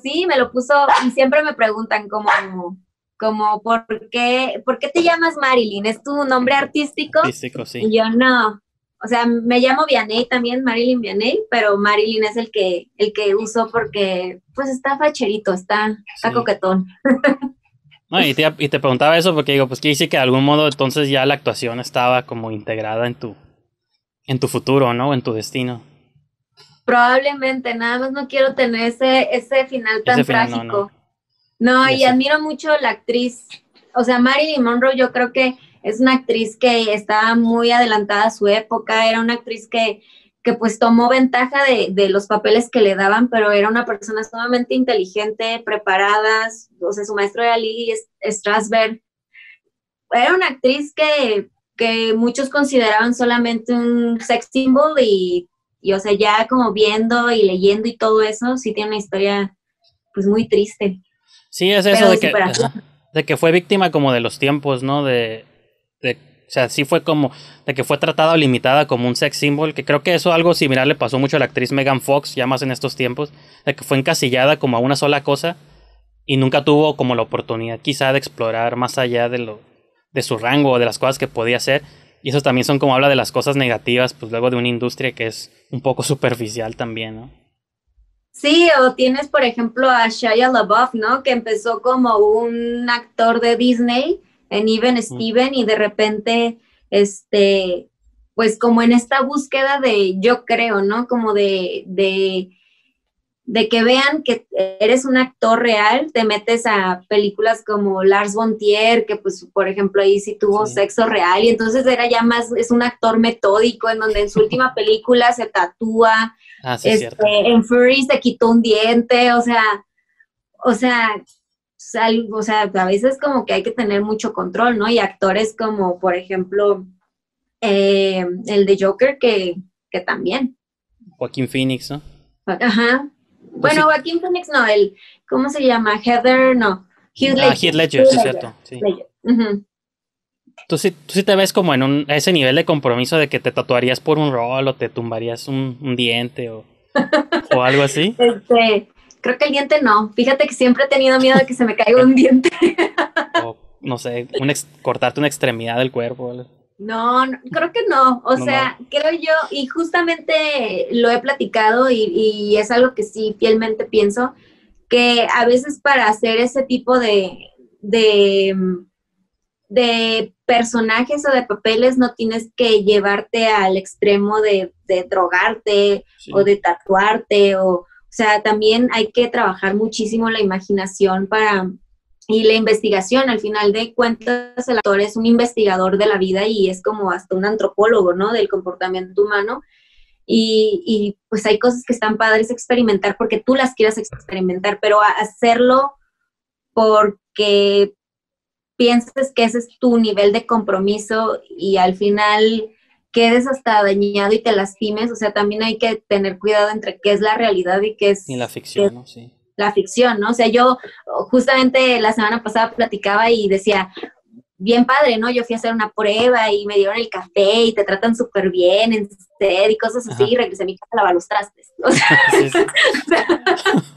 sí, me lo puso, y siempre me preguntan como ¿por qué te llamas Marilyn? ¿Es tu nombre artístico? Artístico, sí. Y yo, no. O sea, me llamo Vianney también, Marilyn Vianney, pero Marilyn es el que uso porque, pues, está facherito, está sí, coquetón. No, y te preguntaba eso porque digo, pues, quiere decir que de algún modo entonces ya la actuación estaba como integrada en tu futuro, ¿no? En tu destino. Probablemente, nada más no quiero tener ese final tan trágico. No, y admiro mucho la actriz. O sea, Marilyn Monroe yo creo que es una actriz que estaba muy adelantada a su época, era una actriz que pues tomó ventaja de los papeles que le daban, pero era una persona sumamente inteligente, preparada, o sea, su maestro era Lee Strasberg. Era una actriz que, que muchos consideraban solamente un sex symbol y o sea, ya como viendo y leyendo y todo eso, sí tiene una historia pues muy triste. Sí, es eso de que fue víctima como de los tiempos, ¿no? O sea, sí fue como de que fue tratada o limitada como un sex symbol, que creo que eso algo similar le pasó mucho a la actriz Megan Fox, ya más en estos tiempos, de que fue encasillada como a una sola cosa y nunca tuvo como la oportunidad quizá de explorar más allá de su rango o de las cosas que podía hacer. Y eso también son como habla de las cosas negativas, pues luego de una industria que es un poco superficial también, ¿no? Sí, o tienes por ejemplo a Shia LaBeouf, ¿no? Que empezó como un actor de Disney en Even Steven y de repente, pues como en esta búsqueda de, yo creo, ¿no? Como de que vean que eres un actor real, te metes a películas como Lars von Trier, que pues por ejemplo ahí sí tuvo sexo real, y entonces era ya más, es un actor metódico, en donde en su última película se tatúa, en Fury se quitó un diente, o sea, a veces como que hay que tener mucho control, ¿no? Y actores como por ejemplo el de Joker, que también. Joaquín Phoenix, ¿no? Ajá. Bueno, Joaquín Phoenix no, ¿cómo se llama? Heather, no. Heath Ledger, sí, es cierto. Sí. Uh-huh. ¿Tú sí te ves como en ese nivel de compromiso de que te tatuarías por un rol o te tumbarías un diente o algo así? Creo que el diente no. Fíjate que siempre he tenido miedo de que se me caiga un diente. O, no sé, cortarte una extremidad del cuerpo. No, creo que no, o sea, creo yo, y justamente lo he platicado y es algo que sí fielmente pienso, que a veces para hacer ese tipo de personajes o de papeles no tienes que llevarte al extremo de drogarte o de tatuarte, o sea, también hay que trabajar muchísimo la imaginación y la investigación. Al final de cuentas, el actor es un investigador de la vida y es como hasta un antropólogo, ¿no? Del comportamiento humano. Y pues hay cosas que están padres experimentar porque tú las quieras experimentar, pero hacerlo porque piensas que ese es tu nivel de compromiso y al final quedes hasta dañado y te lastimes. O sea, también hay que tener cuidado entre qué es la realidad y qué es... Y la ficción, ¿no? Sí. La ficción, ¿no? O sea, yo justamente la semana pasada platicaba y decía, bien padre, ¿no? Yo fui a hacer una prueba y me dieron el café y te tratan súper bien, en sed y cosas así, y regresé a mi casa a lavar los trastes. O sea,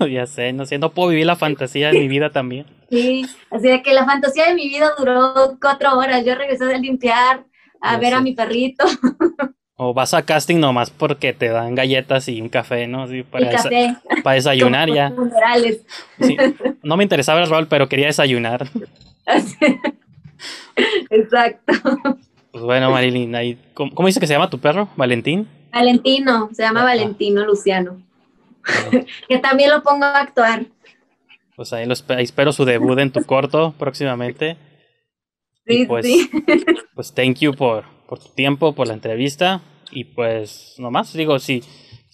sí. Ya sé, no puedo vivir la fantasía de mi vida también. Sí, así de que la fantasía de mi vida duró 4 horas, yo regresé a limpiar, a ver a mi perrito. O vas a casting nomás porque te dan galletas y un café, ¿no? Sí, para desayunar ya. Sí, no me interesaba el rol, pero quería desayunar. Exacto. Pues bueno, Marilyn, ahí, ¿cómo dice que se llama tu perro? ¿Valentín? Valentino, se llama Valentino Luciano. Que también lo pongo a actuar. Pues ahí espero su debut en tu corto próximamente. Sí, y pues thank you por tu tiempo, por la entrevista, y pues nomás, digo, si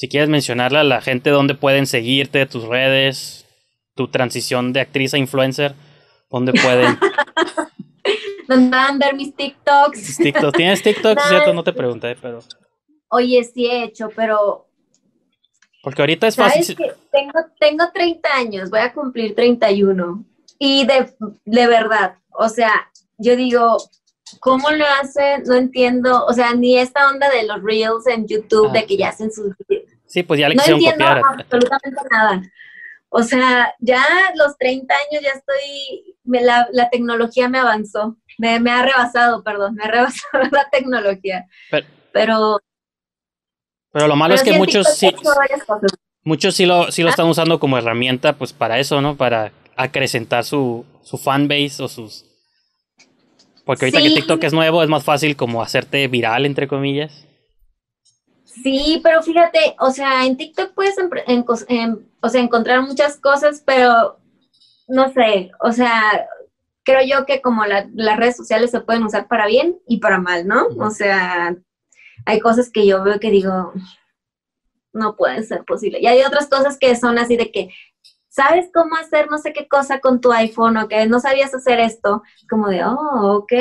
quieres mencionarle a la gente dónde pueden seguirte, tus redes, tu transición de actriz a influencer, dónde pueden... ¿Dónde van a ver mis TikToks? ¿Tienes TikToks? Cierto, no te pregunté, pero... Oye, sí he hecho, pero... Porque ahorita es fácil... Tengo 30 años, voy a cumplir 31, y de verdad, o sea, yo digo... ¿Cómo lo hacen? No entiendo. O sea, ni esta onda de los Reels en YouTube, de que ya hacen sus... Sí, pues ya le quisieron copiar. No entiendo absolutamente nada. O sea, ya los 30 años ya estoy... La tecnología me avanzó. Me ha rebasado, perdón. Me ha rebasado la tecnología. Pero lo malo es que muchos sí lo están usando como herramienta, pues para eso, ¿no? Para acrecentar su fanbase o sus... Porque ahorita que TikTok es nuevo, es más fácil como hacerte viral, entre comillas. Sí, pero fíjate, o sea, en TikTok puedes encontrar muchas cosas, pero no sé, o sea, creo yo que como las redes sociales se pueden usar para bien y para mal, ¿no? O sea, hay cosas que yo veo que digo, no pueden ser posible. Y hay otras cosas que son así de que, ¿sabes cómo hacer no sé qué cosa con tu iPhone? O que no sabías hacer esto. Como de, oh, ok.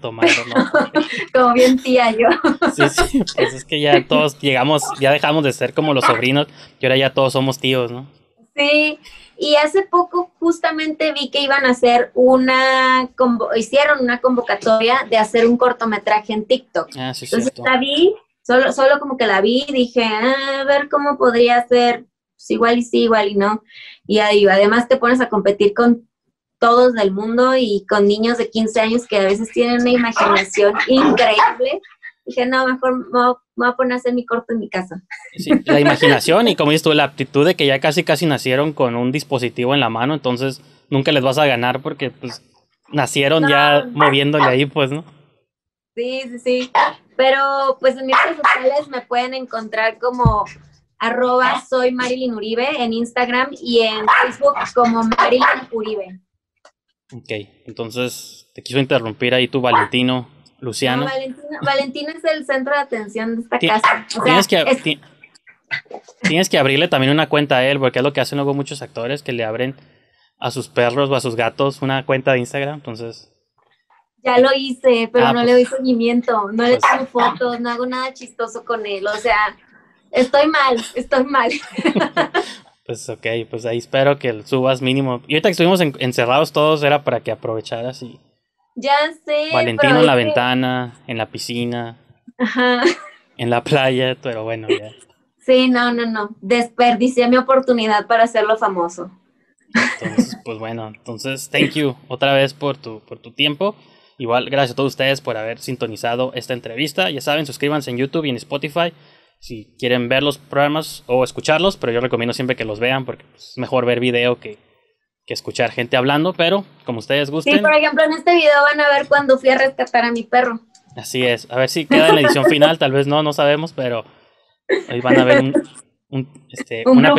Tomando nota. Como bien tía yo. Sí, sí, pues es que ya todos llegamos, ya dejamos de ser como los sobrinos y ahora ya todos somos tíos, ¿no? Sí, y hace poco justamente vi que iban a hacer hicieron una convocatoria de hacer un cortometraje en TikTok. Ah, sí, entonces cierto. La vi, solo como que la vi y dije, a ver cómo podría ser, pues igual y sí, igual y no. Y ahí, además te pones a competir con todos del mundo y con niños de 15 años que a veces tienen una imaginación increíble. Dije, no, mejor me voy a poner a hacer mi corto en mi casa. Sí, la imaginación y como dices tú, la aptitud de que ya casi nacieron con un dispositivo en la mano, entonces nunca les vas a ganar porque pues nacieron ya moviéndole ahí, pues, ¿no? Sí, sí, sí. Pero pues en mis redes sociales me pueden encontrar como @soyMarilyNUribe en Instagram y en Facebook como Marilyn Uribe. Ok, entonces te quiso interrumpir ahí tu Valentino Luciano. No, Valentino es el centro de atención de esta casa. O sea, tienes que abrirle también una cuenta a él, porque es lo que hacen luego muchos actores, que le abren a sus perros o a sus gatos una cuenta de Instagram, entonces... Ya lo hice, pero no pues, le doy seguimiento, no le tomo fotos, no hago nada chistoso con él, o sea, estoy mal. Pues ok, pues ahí espero que subas mínimo. Y ahorita que estuvimos encerrados todos era para que aprovecharas y... Ya sé. Valentino en la ventana, en la piscina, ajá, en la playa, pero bueno, ya. Sí, no. Desperdicié mi oportunidad para hacerlo famoso. Entonces, pues bueno, entonces, thank you otra vez por tu tiempo. Igual, gracias a todos ustedes por haber sintonizado esta entrevista. Ya saben, suscríbanse en YouTube y en Spotify si quieren ver los programas o escucharlos, pero yo recomiendo siempre que los vean porque es mejor ver video que escuchar gente hablando, pero como ustedes gusten. Sí, por ejemplo, en este video van a ver cuando fui a rescatar a mi perro. Así es, a ver si queda en la edición final, tal vez no sabemos, pero ahí van a ver una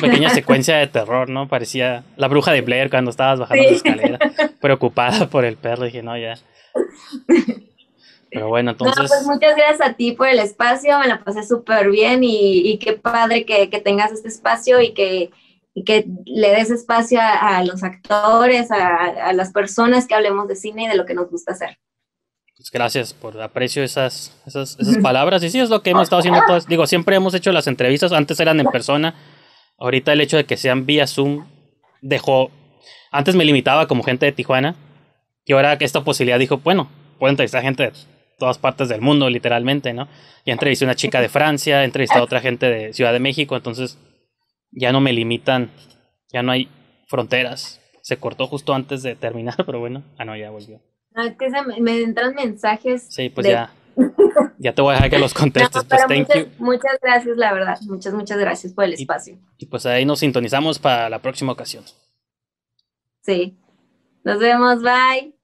pequeña secuencia de terror, ¿no? Parecía la bruja de Blair cuando estabas bajando la escalera, preocupada por el perro, dije, no, ya. Pero bueno, entonces... No, pues muchas gracias a ti por el espacio, me la pasé súper bien y qué padre que tengas este espacio y que le des espacio a los actores, a las personas que hablemos de cine y de lo que nos gusta hacer. Pues gracias, aprecio esas palabras. Y sí, es lo que hemos estado haciendo todos. Digo, siempre hemos hecho las entrevistas, antes eran en persona. Ahorita el hecho de que sean vía Zoom dejó... Antes me limitaba como gente de Tijuana. Y ahora esta posibilidad dijo, bueno, puedo entrevistar gente de todas partes del mundo, literalmente, ¿no? Ya entrevisté a una chica de Francia, he entrevistado a otra gente de Ciudad de México, entonces... Ya no me limitan, ya no hay fronteras. Se cortó justo antes de terminar, pero bueno. Ah, no, ya volvió. No, es que me entran mensajes. Sí, pues ya te voy a dejar que los contestes. No, pues thank you. Muchas gracias, la verdad. Muchas gracias por el espacio. Y pues ahí nos sintonizamos para la próxima ocasión. Sí. Nos vemos, bye.